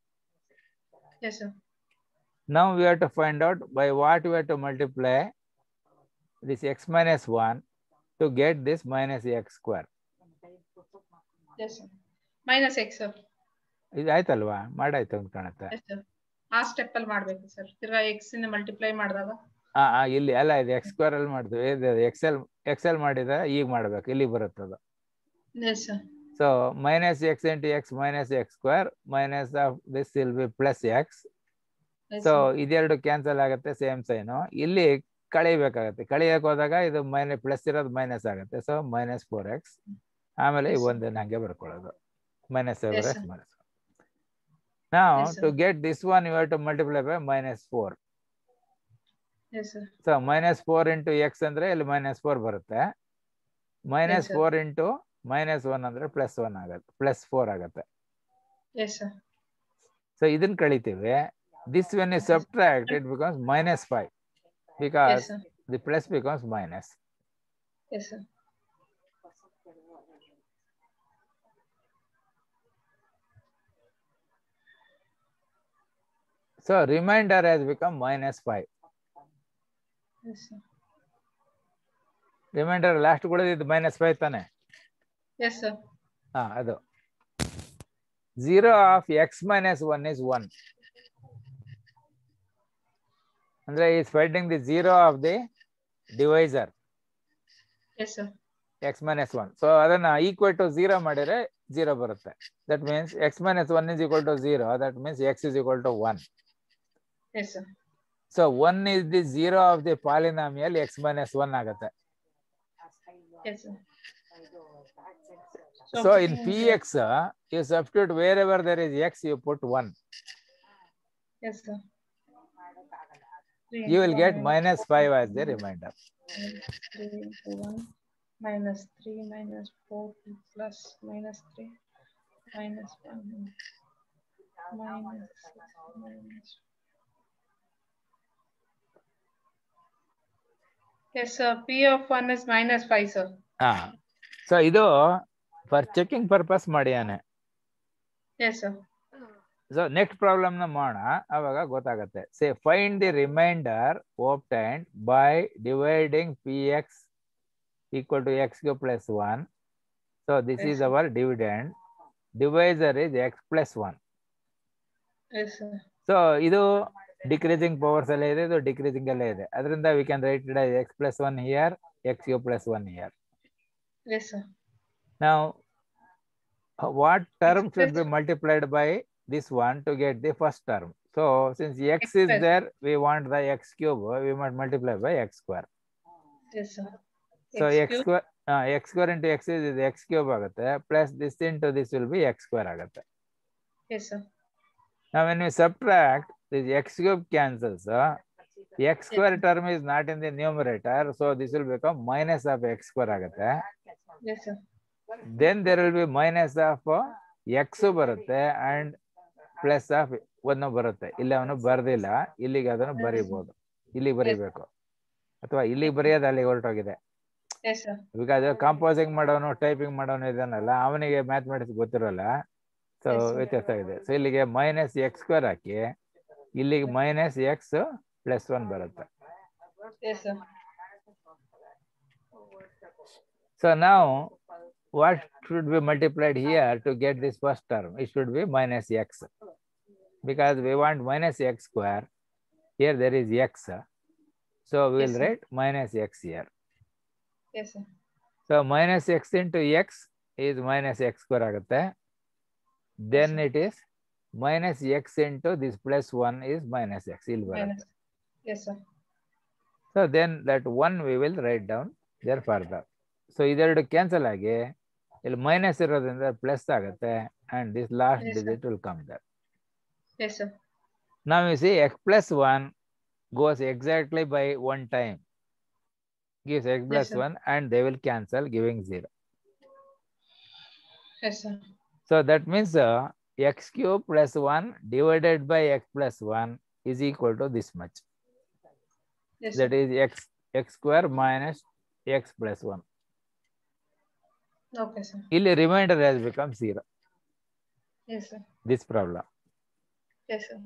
Yes, sir. Now we have to find out by what we have to multiply this x minus one to get this minus x square. Yes, sir. Minus x, sir. Idu aitalva madaithu anta kanutte. Yes, sir. ಆ step ಅಲ್ಲಿ ಮಾಡಬೇಕು sir, ತಿರ್ಗಾ x ಇಂದ multiply ಮಾಡಿದಾಗ ಆ ಆ ಇಲ್ಲಿ ಅಲ್ಲ ಇದು x ಸ್ಕ್ವೇರ್ ಅಲ್ಲಿ ಮಾಡ್ತೀವಿ, ಇದು xl xl ಮಾಡಿದ್ರೆ ಈಗ ಮಾಡಬೇಕು, ಇಲ್ಲಿ ಬರುತ್ತೆ ಅದು. Yes sir. So minus x into x minus x square minus of this will be plus x. So ಇದೆರಡು ಕ್ಯಾನ್ಸಲ್ ಆಗುತ್ತೆ, ಸೇಮ್ ಸೈನ್. ಇಲ್ಲಿ ಕಳೆಯಬೇಕಾಗುತ್ತೆ, ಕಳೆಯಕ್ಕೆ ಹೋದಾಗ ಇದು ಮೈನಸ್ ಪ್ಲಸ್ ಇರೋದು ಮೈನಸ್ ಆಗುತ್ತೆ. So minus four x. ಆಮೇಲೆ ಒಂದು ನಂಗೆ ಬರ್ಕೊಳ್ಳೋದು minus seven x minus. Now yes, to get this one you have to multiply by minus four. Yes, sir. So minus four into x andre illi minus four barutte. Minus yes, four into minus one andre plus one agutte, plus four agutte. Yes, sir. So idin kalitive. This when you subtract it becomes minus five, because yes, the plus becomes minus. Yes, sir. So remainder has become minus five. Yes, sir. Remainder last kuda idu minus five tane. Yes, sir. Ah, adu. Zero of x minus one is one. Andre is finding the zero of the divisor. Yes, sir. X minus one. So adanna equal to zero madire zero barutte. That means x minus one is equal to zero. That means x is equal to one. Yes, sir. So one is the zero of the polynomial x minus one agutte. Yes, sir. So, so in px uh, you substitute wherever there is x you put one. Yes, sir. You will get minus five as the remainder. minus three, minus four, plus minus three, minus one, minus six, minus. Yes, sir. P of one is minus five, sir. Ah. So, ido for checking purpose, madiyane. Yes, sir. So next problem na mana avaga gotagutte. Say find the remainder obtained by dividing px equal to x cube plus one. So this yes, is sir. Our dividend. Divisor is x plus one. Yes, sir. So idu decreasing powers alle ide, idu decreasing alle ide. Adrinda we can write it as x plus one here, x cube plus one here. Yes, sir. Now what term should be multiplied by this one to get the first term? So since x is there, we want the x cube, we must multiply by x square. Yes, sir. So x, x square uh, x square into x is x cube agate, plus this into this will be x square agate. Yes, sir. Now when we subtract, this x cube cancels. Uh, the x square yes, term is not in the numerator, so this will become minus of x square agate. Yes, sir. Then there will be minus of uh, x barate and plus of ಒಂದು ಬರುತ್ತೆ. ಇಲ್ಲಿ ಅವನು ಬರ್ದಿಲ್ಲ, ಇಲ್ಲಿಗೆ ಅದನ್ನು ಬರೀಬಹುದು. ಇಲ್ಲಿಗೆ ಬರೀಬೇಕು ಅಥವಾ ಇಲ್ಲಿಗೆ ಬರೆಯೋದು ಅಲ್ಲಿಗೆ ಹೊರಟೋಗಿದೆ. ಬಿಕಾಸ್ ಕಾಂಪೋಸಿಂಗ್ ಮಾಡೋನು ಟೈಪಿಂಗ್ ಮಾಡೋನು ಇದನ್ನಲ್ಲ, ಅವನಿಗೆ ಮ್ಯಾಥಮೆಟಿಕ್ಸ್ ಗೊತ್ತಿರೋಲ್ಲ, ಸೊ ವ್ಯತ್ಯಾಸ ಇದೆ. ಸೊ ಇಲ್ಲಿಗೆ ಮೈನಸ್ ಎಕ್ಸ್ ಸ್ಕ್ವೇರ್ ಹಾಕಿ, ಇಲ್ಲಿಗೆ ಮೈನಸ್ ಎಕ್ಸ್ ಪ್ಲಸ್ ಒನ್ ಬರುತ್ತೆ. ಸೊ ನಾವು what should be multiplied here to get this first term? It should be minus x, because we want minus x square. Here there is x, so we will yes, write minus x here. Yes, sir. So minus x into x is minus x square agate. Then yes, it is minus x into this plus one is minus x. Minus. Yes, sir. So then that one we will write down there further. So either cancel again. It'll minus irodrinda plus agate, and this last yes, digit sir. Will come there. Yes, sir. Now you see x plus one goes exactly by one time, gives x plus yes, one, and they will cancel, giving zero. Yes, sir. So that means uh, x cube plus one divided by x plus one is equal to this much. Yes, that sir. Is x x square minus x plus one. Okay, sir. Illi remainder has become zero. Yes, sir. This problem. Yes, sir.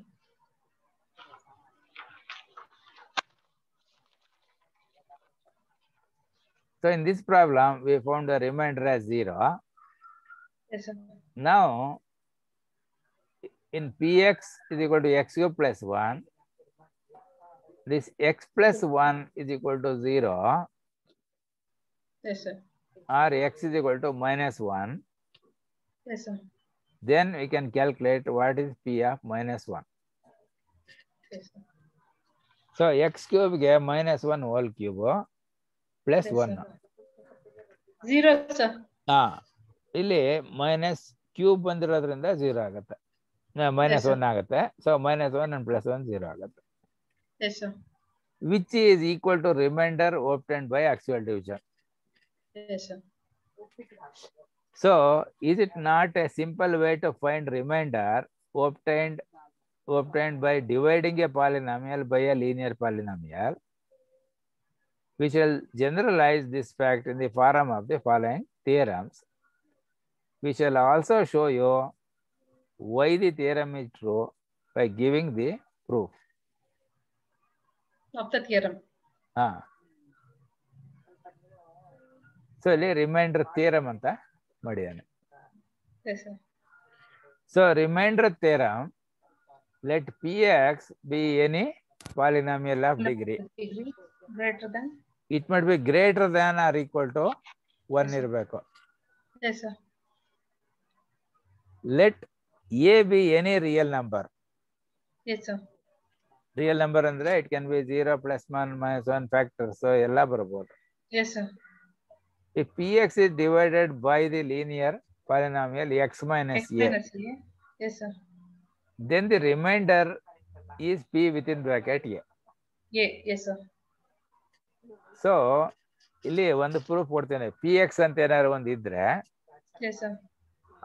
So in this problem, we found the remainder as zero. Yes, sir. Now, in px is equal to x cube plus one, this x plus one is equal to zero. Yes, sir. Or x is equal to minus one. Yes, sir. Then we can calculate what is p of minus one. Yes, sir. So x cube gave minus one whole cube plus yes, one. Sir. Zero, sir. Ah, illi minus cube bandirodrinda zero agate. No, minus yes, one agate. So minus one and plus one zero agate. Yes, sir. Which is equal to remainder obtained by actual division. Yes, sir. So, is it not a simple way to find remainder obtained obtained by dividing a polynomial by a linear polynomial? We shall generalize this fact in the form of the following theorems. We shall also show you why the theorem is true by giving the proof of the theorem. Ah. So ಇಲ್ಲಿ remainder theorem ಅಂತ ಮಾಡಿದ್ದಾನೆ. So remainder theorem, let P x be any polynomial of degree, it must be greater than or equal to one ಇರಬೇಕು. Let a be any real number. Real number ಅಂದ್ರೆ it can be zero plus one minus one factors ಎಲ್ಲ ಬರಬಹುದು. If px is divided by the linear polynomial x minus, x minus a, a, yes sir, then the remainder is p within bracket a. Yes, yes sir. So ಇಲ್ಲಿ ಒಂದು proof ಕೊಡ್ತೇನೆ px ಅಂತ ಏನಾದರೂ ಒಂದು ಇದ್ರೆ yes sir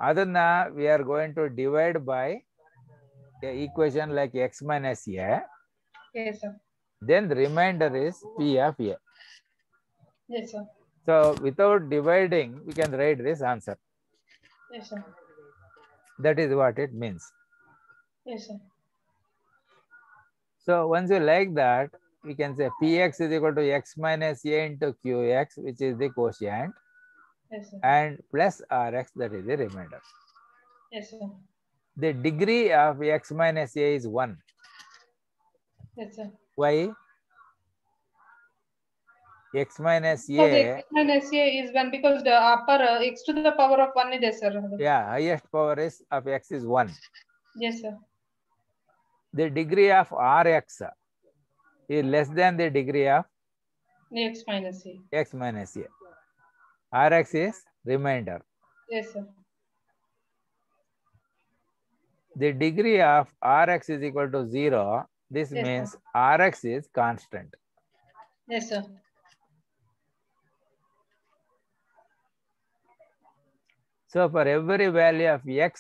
ಅದನ್ನ we are going to divide by the equation like x minus a yes sir then the remainder is p of a yes sir so without dividing we can write this answer yes sir that is what it means yes sir so once you like that we can say px is equal to x minus a into qx which is the quotient yes sir and plus rx that is the remainder yes sir the degree of x minus a is one yes sir why x minus a because x minus a is one because the upper uh, x to the power of one is there sir yeah highest power is of x is one yes sir the degree of rx is less than the degree of x minus a x minus a rx is remainder yes sir the degree of rx is equal to zero this yes, means sir. rx is constant yes sir so for every value of x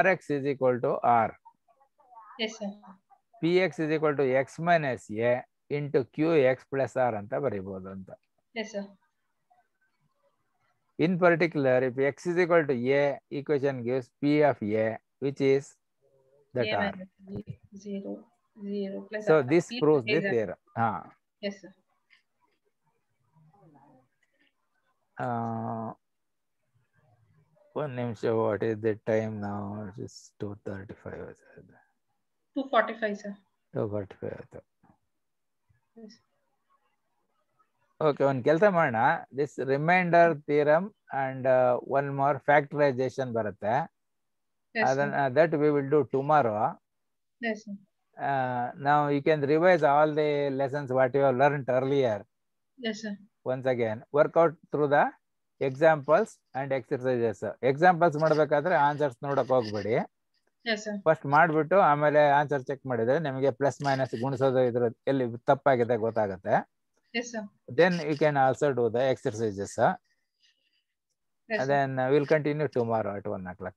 rx is equal to r yes sir px is equal to x minus a into qx plus r anta baribodu anta yes sir in particular if x is equal to a equation gives p of a which is that r zero zero plus so r. this p proves the theorem ha yes sir uh one minute so what is the time now it is two thirty-five is it two forty-five sir two forty-five yes okay one kelsa marna this remainder theorem and uh, one more factorization barutte yes, uh, that we will do tomorrow yes sir uh, now you can revise all the lessons what you have learned earlier yes sir once again work out through the examples and exercises examples madbekadre answers nodake hogbedi yes sir first ಮಾಡ್ಬಿಟ್ಟು ಆಮೇಲೆ answer check ಮಾಡಿದ್ರೆ ನಿಮಗೆ plus minus ಗುಣಿಸೋದು ಇದ್ರ ಎಲ್ಲಿ ತಪ್ಪಾಗಿದೆ ಗೊತ್ತಾಗುತ್ತೆ yes sir then you can also do the exercises sir yes, and then we will continue tomorrow at one o'clock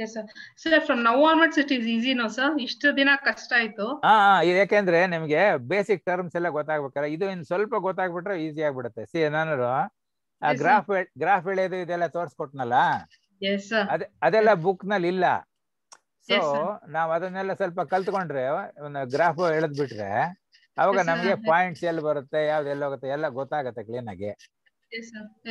yes sir sir from now onwards it is easy no sir ಇಷ್ಟು ದಿನ ಕಷ್ಟ ಆಯ್ತು ಆ ಯಾಕೆಂದ್ರೆ ನಿಮಗೆ basic terms ಎಲ್ಲ ಗೊತ್ತಾಗಬೇಕಾದ್ರೆ ಇದು ಇನ್ನು ಸ್ವಲ್ಪ ಗೊತ್ತಾಗ್ಬಿಟ್ರೆ ಈಜಿ ಆಗಿಬಿಡುತ್ತೆ see ಏನಾದರೂ ಆ ಗ್ರಾಫ್ ಗ್ರಾಫ್ ಎಳೆಯೋದು ಇದೆಲ್ಲ ತೋರಿಸ್ಕೊಟ್ನಲ್ಲ yes sir ಅದೆ ಅದೆಲ್ಲ ಬುಕ್ ನಲ್ಲಿ ಇಲ್ಲ ಸೊ ನಾವ್ ಅದನ್ನೆಲ್ಲ ಸ್ವಲ್ಪ ಕಲ್ತ್ಕೊಂಡ್ರೆ ಗ್ರಾಫ್ ಎಳೆದ್ ಬಿಟ್ರೆ ಅವಾಗ ನಮ್ಗೆ ಪಾಯಿಂಟ್ಸ್ ಎಲ್ಲಿ ಬರುತ್ತೆ ಯಾವ್ದು ಎಲ್ಲಿ ಹೋಗುತ್ತೆ ಎಲ್ಲ ಗೊತ್ತಾಗತ್ತೆ ಕ್ಲೀನ್ ಆಗಿ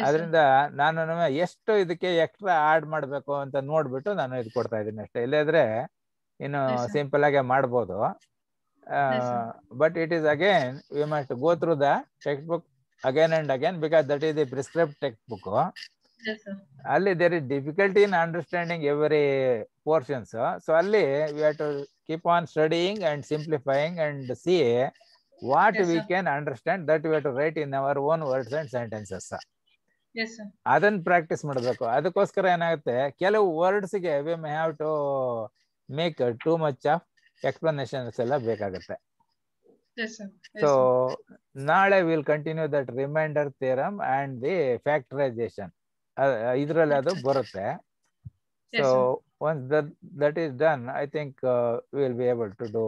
ಅದರಿಂದ ನಾನು ಎಷ್ಟು ಇದಕ್ಕೆ ಎಕ್ಸ್ಟ್ರಾ ಆಡ್ ಮಾಡ್ಬೇಕು ಅಂತ ನೋಡ್ಬಿಟ್ಟು ನಾನು ಇದು ಕೊಡ್ತಾ ಇದ್ದೀನಿ ಅಷ್ಟೇ ಇಲ್ಲದ್ರೆ ಇನ್ನು ಸಿಂಪಲ್ ಆಗಿ ಮಾಡ್ಬೋದು but it is again we must go through the text book again and again because that is the ಪ್ರಿಸ್ಕ್ರಿಪ್ಟ್ text book yes sir alli there is difficulty in understanding every portion sir so alli we have to keep on studying and simplifying and see what yes, we sir. can understand that we have to write in our own words and sentences sir yes sir adan practice madbeku adukoskara enagutte kelavu words ge we may have to make too much of explanations ella bekagutte yes sir yes, so naale we will continue that remainder theorem and the factorization ಇದರಲ್ಲಿ ಅದು ಬರುತ್ತೆ so once that that is done I think we will be able to do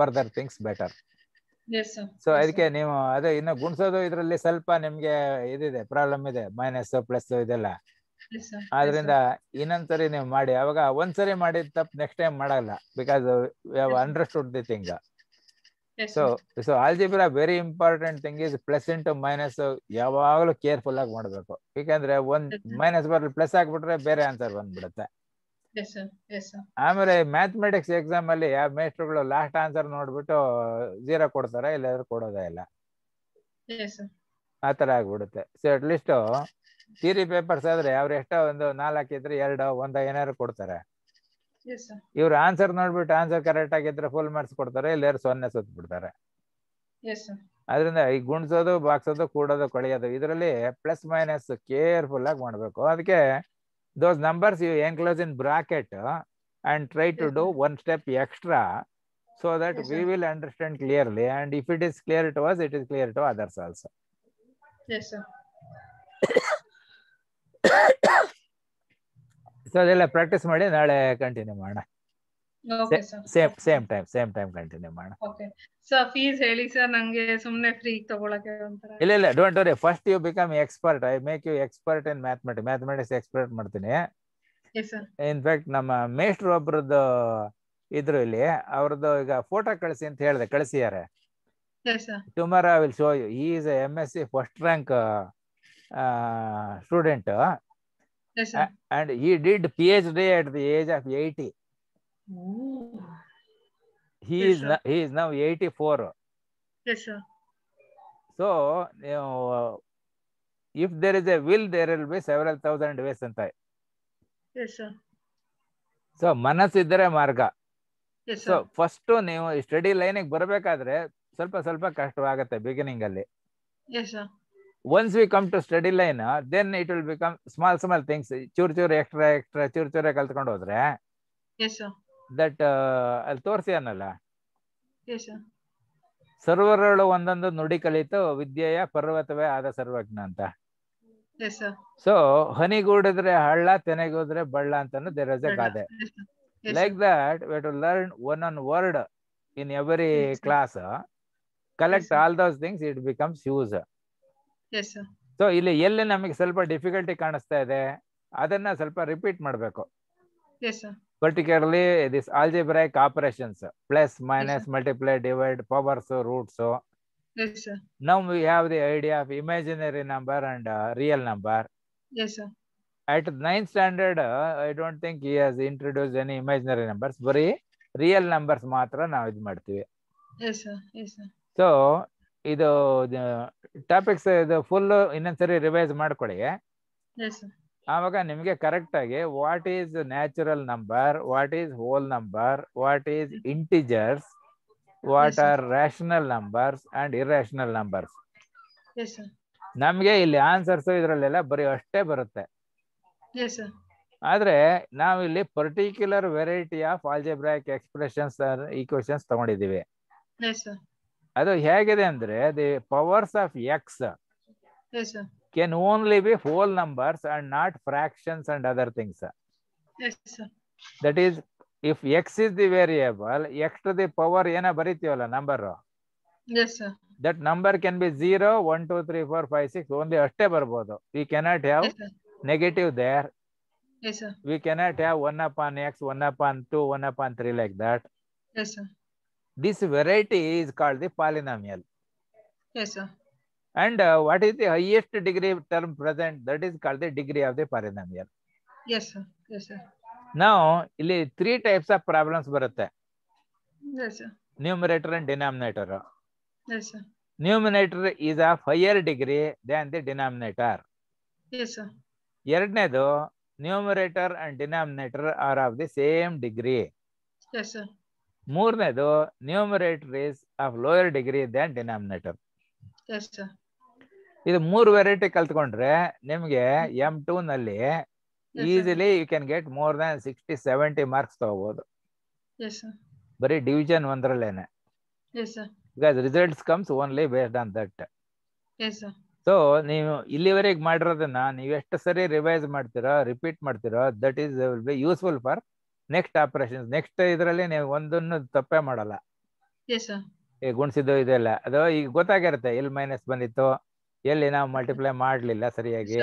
further things better so ಅದಕ್ಕೆ ನೀವು ಅದೇ ಇನ್ನು ಗುಣಿಸೋದು ಇದರಲ್ಲಿ ಸ್ವಲ್ಪ ನಿಮ್ಗೆ ಇದಿದೆ ಪ್ರಾಬ್ಲಮ್ ಇದೆ ಮೈನಸ್ ಪ್ಲಸ್ ಇದೆಲ್ಲ ಆದ್ರಿಂದ ಇನ್ನೊಂದ್ಸರಿ ನೀವು ಮಾಡಿ ಅವಾಗ ಒಂದ್ಸರಿ ಮಾಡಿದ ತಪ್ಪು ನೆಕ್ಸ್ಟ್ ಟೈಮ್ ಮಾಡಲ್ಲ because we have understood the thing so so algebra very important thing is plus into minus ಯಾವಾಗಲೂ ಕೇರ್ಫುಲ್ ಆಗಿ ಮಾಡಬೇಕು ಯಾಕಂದ್ರೆ ಒಂದ್ ಮೈನಸ್ ಬರಲಿ ಪ್ಲಸ್ ಆಗ್ಬಿಟ್ರೆ ಬೇರೆ ಆನ್ಸರ್ ಬಂದ್ಬಿಡುತ್ತೆ ಆಮೇಲೆ ಮ್ಯಾಥಮೆಟಿಕ್ಸ್ ಎಕ್ಸಾಮ್ ಅಲ್ಲಿ ಯಾವ ಮೇಸ್ಟ್ರುಗಳು ಲಾಸ್ಟ್ ಆನ್ಸರ್ ನೋಡ್ಬಿಟ್ಟು ಜೀರೋ ಕೊಡ್ತಾರೆ ಇಲ್ಲಾದ್ರೂ ಕೊಡೋದೇ ಇಲ್ಲ ಆ ತರ ಆಗ್ಬಿಡುತ್ತೆ so at least theory papers ಆದ್ರೆ ಅವ್ರು ಎಷ್ಟೋ ಒಂದು ನಾಲ್ಕು ಇದ್ರೆ ಎರಡು ಒಂದ ಏನಾದ್ರು ಕೊಡ್ತಾರೆ ಇವ್ರ ಆನ್ಸರ್ ನೋಡ್ಬಿಟ್ಟು ಆನ್ಸರ್ ಕರೆಕ್ಟ್ ಆಗಿದ್ರೆ ಫುಲ್ ಮಾರ್ಕ್ಸ್ ಕೊಡ್ತಾರೆ ಇಲ್ಲಾರು ಸೊನ್ನೆ ಸುತ್ತ ಬಿಡ್ತಾರೆ ಅದರಿಂದ ಈ ಗುಣಿಸೋದು ಬಾಕ್ಸೋದು ಕೂಡೋದು ಕೊಳೆಯೋದು ಇದರಲ್ಲಿ ಪ್ಲಸ್ ಮೈನಸ್ ಕೇರ್ಫುಲ್ ಆಗಿ ಮಾಡ್ಬೇಕು ಅದಕ್ಕೆ those numbers you enclose in bracket and try to do one step extra so that yes, we sir. will understand clearly, and if it is clear to us, it is clear to others also. Yes, sir. So they'll practice made nale continue maana. Okay, sir. Same same time same time continue maana. Okay, so fees heli sir nange sumne free tagolake antara. Illa illa, don't worry, first you become expert. I make you expert in mathematics. Mathematics expert ಮಾಡ್ತೀನಿ. Yes, sir. In fact, ನಮ್ಮ ಮೇಷ್ಟ್ರು ಒಬ್ಬರದು ಇದ್ರು ಇಲ್ಲಿ, ಅವರದು ಈಗ photo ಕಳಿಸಿ ಅಂತ ಹೇಳಿದೆ, ಕಳಿಸಿದ್ದಾರೆ. Yes, sir. Tomorrow I will show you. He is a M S c first rank uh, student. Yes, sir. And he did PhD at the age of eighty. Ooh. He yes, is now, he is now eighty-four. Yes, sir. So you know, if there is a will, there will be several thousand ways anta. Yes, sir. So manas idare marga. Yes, sir. So first ನೀವು study line ಗೆ ಬರಬೇಕಾದ್ರೆ ಸ್ವಲ್ಪ ಸ್ವಲ್ಪ ಕಷ್ಟವಾಗುತ್ತೆ beginning ಅಲ್ಲಿ. Yes, sir. Once we come to study line, then it will become small small things, chur chur extra extra chur chur kaltಕೊಂಡು ಹೋದ್ರೆ. Yes, sir. That ಅಲ್ಲಿ ತೋರಿಸಿಯಾನಲ್ಲ. Yes, sir. ಸರ್ವರಳು ಒಂದೊಂದು ನುಡಿ ಕಲಿತು ವಿದ್ಯೆಯ ಪರ್ವತವೇ ಆದ ಸರ್ವಜ್ಞ ಅಂತ. Yes, sir. So ಹನಿಗೂಡಿದ್ರೆ ಹಳ್ಳ, ತೆನೆಗೂಡಿದ್ರೆ ಬಳ್ಳ ಅಂತಾನು there is a ಗಾದೆ. Like that we have to learn one on word in every yes, class. Collect yes, all those things, it becomes use. Yes, sir. So ಇಲ್ಲಿ ಎಲ್ಲಿ ನಮಗೆ ಸ್ವಲ್ಪ ಡಿಫಿಕಲ್ಟಿ ಕಾಣಿಸ್ತಾ ಇದೆ ಅದನ್ನ ಸ್ವಲ್ಪ ರಿಪೀಟ್ ಮಾಡಬೇಕು. Yes, sir. Particularly this algebraic operations, plus, minus, yes, multiply, divide, powers, roots. Yes, sir. Now we have the idea of imaginary number and uh, real number. Yes, sir. At ninth standard, uh, I don't think he has introduced any imaginary numbers, ಬರೀ real numbers ಮಾತ್ರ ನಾವು ಇದು ಮಾಡ್ತೀವಿ. Yes, sir. Yes, sir. So ಇದು topics ಇದು full ಇನ್ನೊಂದ್ಸರಿ revise ಮಾಡ್ಕೊಳ್ಳಿ. ಆವಾಗ ನಿಮಗೆ ಕರೆಕ್ಟ್ ಆಗಿ what is natural number, what is whole number, what is integers, what are rational numbers and irrational numbers. ನಮ್ಗೆ ಇಲ್ಲಿ ಆನ್ಸರ್ಸ್ ಇದ್ರಲ್ಲೆಲ್ಲ ಬರೀ ಅಷ್ಟೇ ಬರುತ್ತೆ. ಆದ್ರೆ ನಾವಿಲ್ಲಿ particular variety of algebraic expressions equations ತಗೊಂಡಿದೀವಿ. ಅದು ಹೇಗಿದೆ ಅಂದ್ರೆ the powers of x can only be whole numbers and not fractions and other things. That is if X is the variable, x to the power ಏನೋ ಬರೀತೀವಲ್ಲ number, that number can be zero, one, two, three, four, five, six, only ಅಷ್ಟೇ ಬರ್ಬೋದು. We cannot have negative there, we cannot have one upon x, one upon two, one upon three, like that. This variety is called the polynomial. Yes, sir. And uh, what is the highest degree term present? That is called the degree of the polynomial. Yes, sir. Yes, sir. Now, there three types of problems baratte. Yes, sir. Numerator and denominator. Yes, sir. Numerator is of higher degree than the denominator. Yes, sir. Eradnedu, numerator and denominator are of the same degree. Yes, sir. ಮೂರನೇದು numerator is of lower degree than denominator. ಇದು ಮೂರು variety ಕಲ್ತ್ಕೊಂಡ್ರೆ ನಿಮ್ಗೆ M two ನಲ್ಲಿ easily you can get more than sixty seventy marks ತಗೋಬಹುದು, ಬರೀ division ಒಂದರಲ್ಲೇನೆ. Because results comes only based on that. So ನೀವು ಇಲ್ಲಿವರೆಗೆ ಮಾಡಿರೋದನ್ನ ನೀವು ಎಷ್ಟು ಸರಿ ರಿವೈಸ್ ಮಾಡ್ತೀರೋ, ರಿಪೀಟ್ ಮಾಡ್ತೀರೋ, that is will be useful for next operations. Next ಇದರಲ್ಲಿ ನೀವು ಒಂದನ್ನು ತಪ್ಪೇ ಮಾಡಲ್ಲ. ಈ ಗುಣಿಸಿದ್ದು ಇದೆಲ್ಲ ಅದು ಈಗ ಗೊತ್ತಾಗಿರುತ್ತೆ, ಎಲ್ಲಿ ಮೈನಸ್ ಬಂದಿತ್ತು, ಎಲ್ಲಿ ನಾವು ಮಲ್ಟಿಪ್ಲೈ ಮಾಡಲಿಲ್ಲ ಸರಿಯಾಗಿ,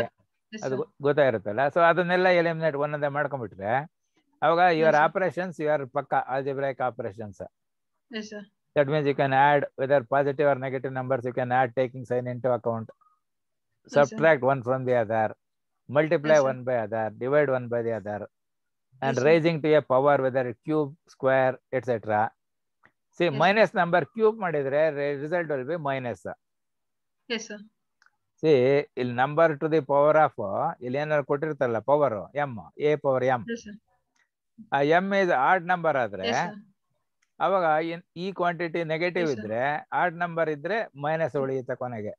ಅದು ಗೊತ್ತಾಗಿರುತ್ತಲ್ಲ. ಸೊ ಅದನ್ನೆಲ್ಲ ಎಲಿಮಿನೇಟ್ ಒಂದೊಂದೇ ಮಾಡ್ಕೊಂಡ್ಬಿಟ್ರೆ ಅವಾಗ ಯುವರ್ ಆಪರೇಷನ್ಸ್ ಯುವರ್ ಪಕ್ಕ algebraic operations. That means you can add whether positive or negative numbers, you can add taking sign into account, subtract one from the other, multiply one by other, divide one by the other. And yes, raising to a power, whether cube, square, et cetera. See, yes, minus number cube madidre result will be minus. Yes, sir. See, il number to the power of il yenar kotirtalla power m, a power m. Yes, sir. A m is odd number adre. Yes, sir. Avaga e quantity negative idre, odd number idre minus uliyutte konege.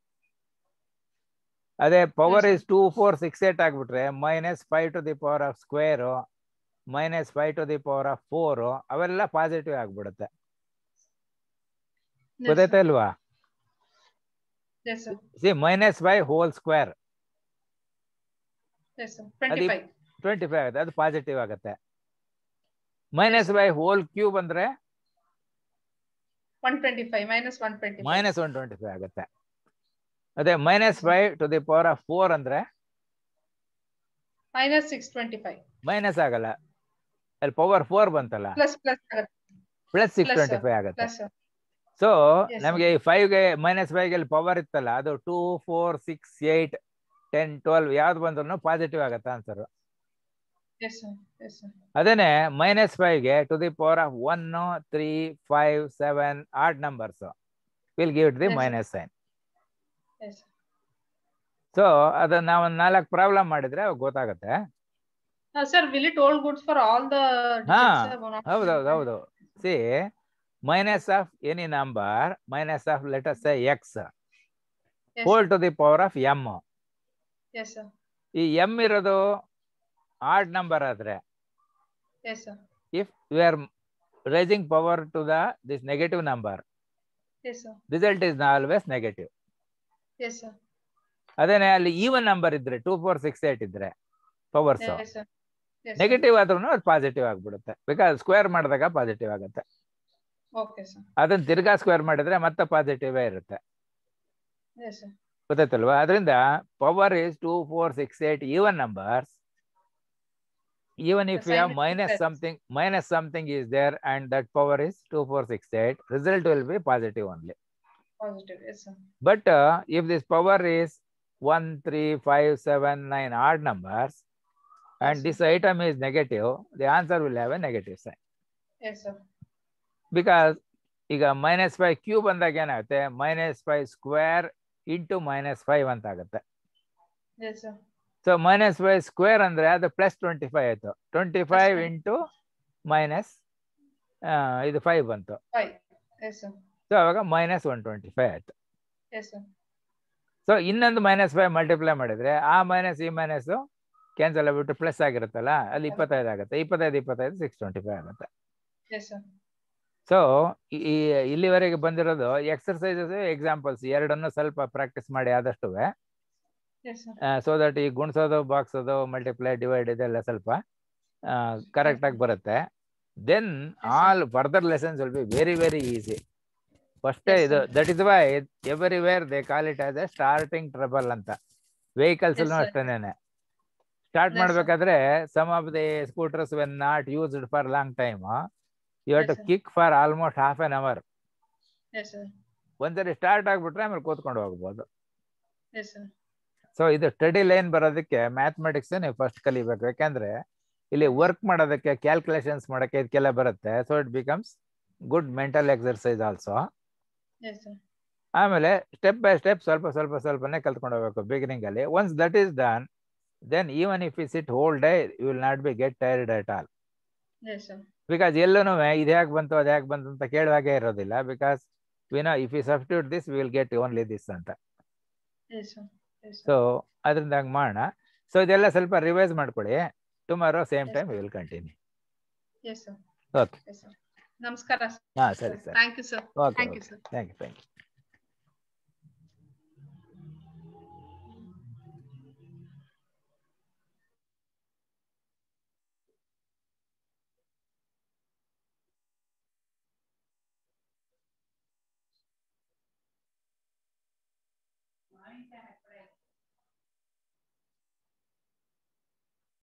Ade power is two, four, six, eight agbitre minus five to the power of square, minus five to the power of four, ಅವೆಲ್ಲ positive ಆಗ್ಬಿಡುತ್ತೆ. ಗೊತ್ತಾಯ್ತಾ? yes sir. See minus by whole square. yes sir. twenty-five twenty-five ಆಗುತ್ತೆ, ಅದು positive ಆಗುತ್ತೆ. minus by whole cube ಅಂದ್ರೆ one twenty-five minus one twenty-five minus one twenty-five ಆಗುತ್ತೆ. ಅದೇ minus by to the power of four ಅಂದ್ರೆ minus six twenty-five. minus ಆಗಲ್ಲ, ಅಲ್ಲಿ ಪವರ್ four ಬಂತಲ್ಲ, ಪ್ಲಸ್ ಪ್ಲಸ್ ಆಗುತ್ತೆ, plus six twenty-five ಆಗುತ್ತೆ. ಸೊ ನಮಗೆ ಈ five ಗೆ minus five ಗೆ ಪವರ್ ಇತ್ತಲ್ಲ, ಅದು two four six eight ten twelve ಯಾವ್ದು ಬಂದ್ರು ಪಾಸಿಟಿವ್ ಆಗುತ್ತೆ ಆನ್ಸರ್. ಅದೇನೆ ಮೈನಸ್ ಫೈವ್ ಗೆ to the power of one three five seven odd numbers will give it the minus sign. So ಅದನ್ನ ನಾವು ನಾಲ್ಕು ಪ್ರಾಬ್ಲಮ್ ಮಾಡಿದ್ರೆ ಗೊತ್ತಾಗುತ್ತೆ. Sir will it hold good for all the digits? ಹೌದೌದು ಹೌದು. See minus of any number minus of let us say x whole to the power of m. ಈ m ಇರೋದು odd number ಆದ್ರೆ, if you are raising power to the this negative number result is always negative. ಅದೇನೆ ಅಲ್ಲಿ even number ಇದ್ರೆ two four six eight ಇದ್ರೆ powers negative ಆದ್ರೂ ಅದು positive ಆಗ್ಬಿಡುತ್ತೆ, ಬಿಕಾಸ್ ಸ್ಕ್ವೇರ್ ಮಾಡಿದಾಗ ಪಾಸಿಟಿವ್ ಆಗುತ್ತೆ. ಅದನ್ನ ತಿರ್ಗಾ ಸ್ಕ್ವೇರ್ ಮಾಡಿದ್ರೆ ಮತ್ತೆ ಪಾಸಿಟಿವ್ ಇರುತ್ತೆ, ಗೊತ್ತಾಯ್ತಲ್ವಾ? ಅದರಿಂದ power is two four six eight even numbers. Even if we have minus something, minus something is there, and that power is two four six eight, result will be positive only. Positive, yes sir. But uh, if this power is one three five seven nine odd numbers, and yes, this sir. item is negative, the answer will have a negative sign. Yes sir. Because iga minus five cube andaga ena agutte, minus five square into minus five anta agutte. Yes sir. So minus five square ಅಂದ್ರೆ ಅದು plus twenty five ಆಯ್ತು, twenty five into minus ಇದು five ಬಂತು, so ಅವಾಗ minus one twenty five ಆಯ್ತು. So ಇನ್ನೊಂದು minus five multiply ಮಾಡಿದ್ರೆ ಆ ಮೈನಸ್ ಈ ಮೈನಸ್ ಕ್ಯಾನ್ಸಲ್ ಆಗ್ಬಿಟ್ಟು ಪ್ಲಸ್ ಆಗಿರುತ್ತಲ್ಲ, ಅಲ್ಲಿ ಇಪ್ಪತ್ತೈದು ಆಗುತ್ತೆ, ಇಪ್ಪತ್ತೈದು ಇಪ್ಪತ್ತೈದು ಸಿಕ್ಸ್ ಟ್ವೆಂಟಿ ಫೈವ್ ಆಗುತ್ತೆ. ಸೊ ಈ ಇಲ್ಲಿವರೆಗೆ ಬಂದಿರೋದು ಎಕ್ಸರ್ಸೈಸಸ್ ಎಕ್ಸಾಂಪಲ್ಸ್ ಎರಡನ್ನು ಸ್ವಲ್ಪ ಪ್ರಾಕ್ಟೀಸ್ ಮಾಡಿ ಆದಷ್ಟು, ಸೊ ದಟ್ ಈ ಗುಣಿಸೋದು ಬಾಕ್ಸೋದು ಮಲ್ಟಿಪ್ಲೈ ಡಿವೈಡ್ ಇದೆಲ್ಲ ಸ್ವಲ್ಪ ಕರೆಕ್ಟ್ ಆಗಿ ಬರುತ್ತೆ. Then all further lessons will be very very easy. ಫಸ್ಟೇ ಇದು, that is why everywhere they call it as a starting trouble ಅಂತ. ವೆಹಿಕಲ್ಸ್ ಅಷ್ಟೇನೆ ಸ್ಟಾರ್ಟ್ ಮಾಡ್ಬೇಕಾದ್ರೆ some of the scooters when not used for long time you have to kick for almost half an hour. ಒಂದ್ಸರಿ start ಆಗ್ಬಿಟ್ರೆ ಆಮೇಲೆ ಕೂತ್ಕೊಂಡು ಹೋಗ್ಬೋದು. So ಇದು study line ಬರೋದಕ್ಕೆ ಮ್ಯಾಥಮೆಟಿಕ್ಸ್ ನೀವು ಫಸ್ಟ್ ಕಲಿಬೇಕು, ಯಾಕಂದ್ರೆ ಇಲ್ಲಿ ವರ್ಕ್ ಮಾಡೋದಕ್ಕೆ ಕ್ಯಾಲ್ಕುಲೇಷನ್ಸ್ ಮಾಡೋಕ್ಕೆ ಇದಕ್ಕೆಲ್ಲ ಬರುತ್ತೆ. So it becomes good mental exercise also. ಆಮೇಲೆ ಸ್ಟೆಪ್ ಬೈ ಸ್ಟೆಪ್ ಸ್ವಲ್ಪ ಸ್ವಲ್ಪ ಸ್ವಲ್ಪನೇ ಕಲ್ತ್ಕೊಂಡು ಹೋಗ್ಬೇಕು ಬಿಗಿನಿಂಗ್ ಅಲ್ಲಿ. Once that is done then even if you sit whole day you will not be get tired at all, because ಎಲ್ಲೂ ಇದು ಯಾಕೆ ಬಂತು ಅದು ಯಾಕೆ ಬಂತು ಅಂತ ಕೇಳುವಾಗೆ ಇರೋದಿಲ್ಲ. Because we know if you substitute this we will get only this ಅಂತ. ಸೊ ಅದರಿಂದ ಹಂಗೆ ಮಾಡೋಣ. ಸೊ ಇದೆಲ್ಲ ಸ್ವಲ್ಪ ರಿವೈಸ್ ಮಾಡ್ಕೊಳ್ಳಿ. Tomorrow same time will continue. Yes sir. Okay yes sir. ನಮಸ್ಕಾರ ಸರ್. ಹಾ ಸರಿ sir. Thank you sir. Okay thank you sir. Thank you thank you. Thank you.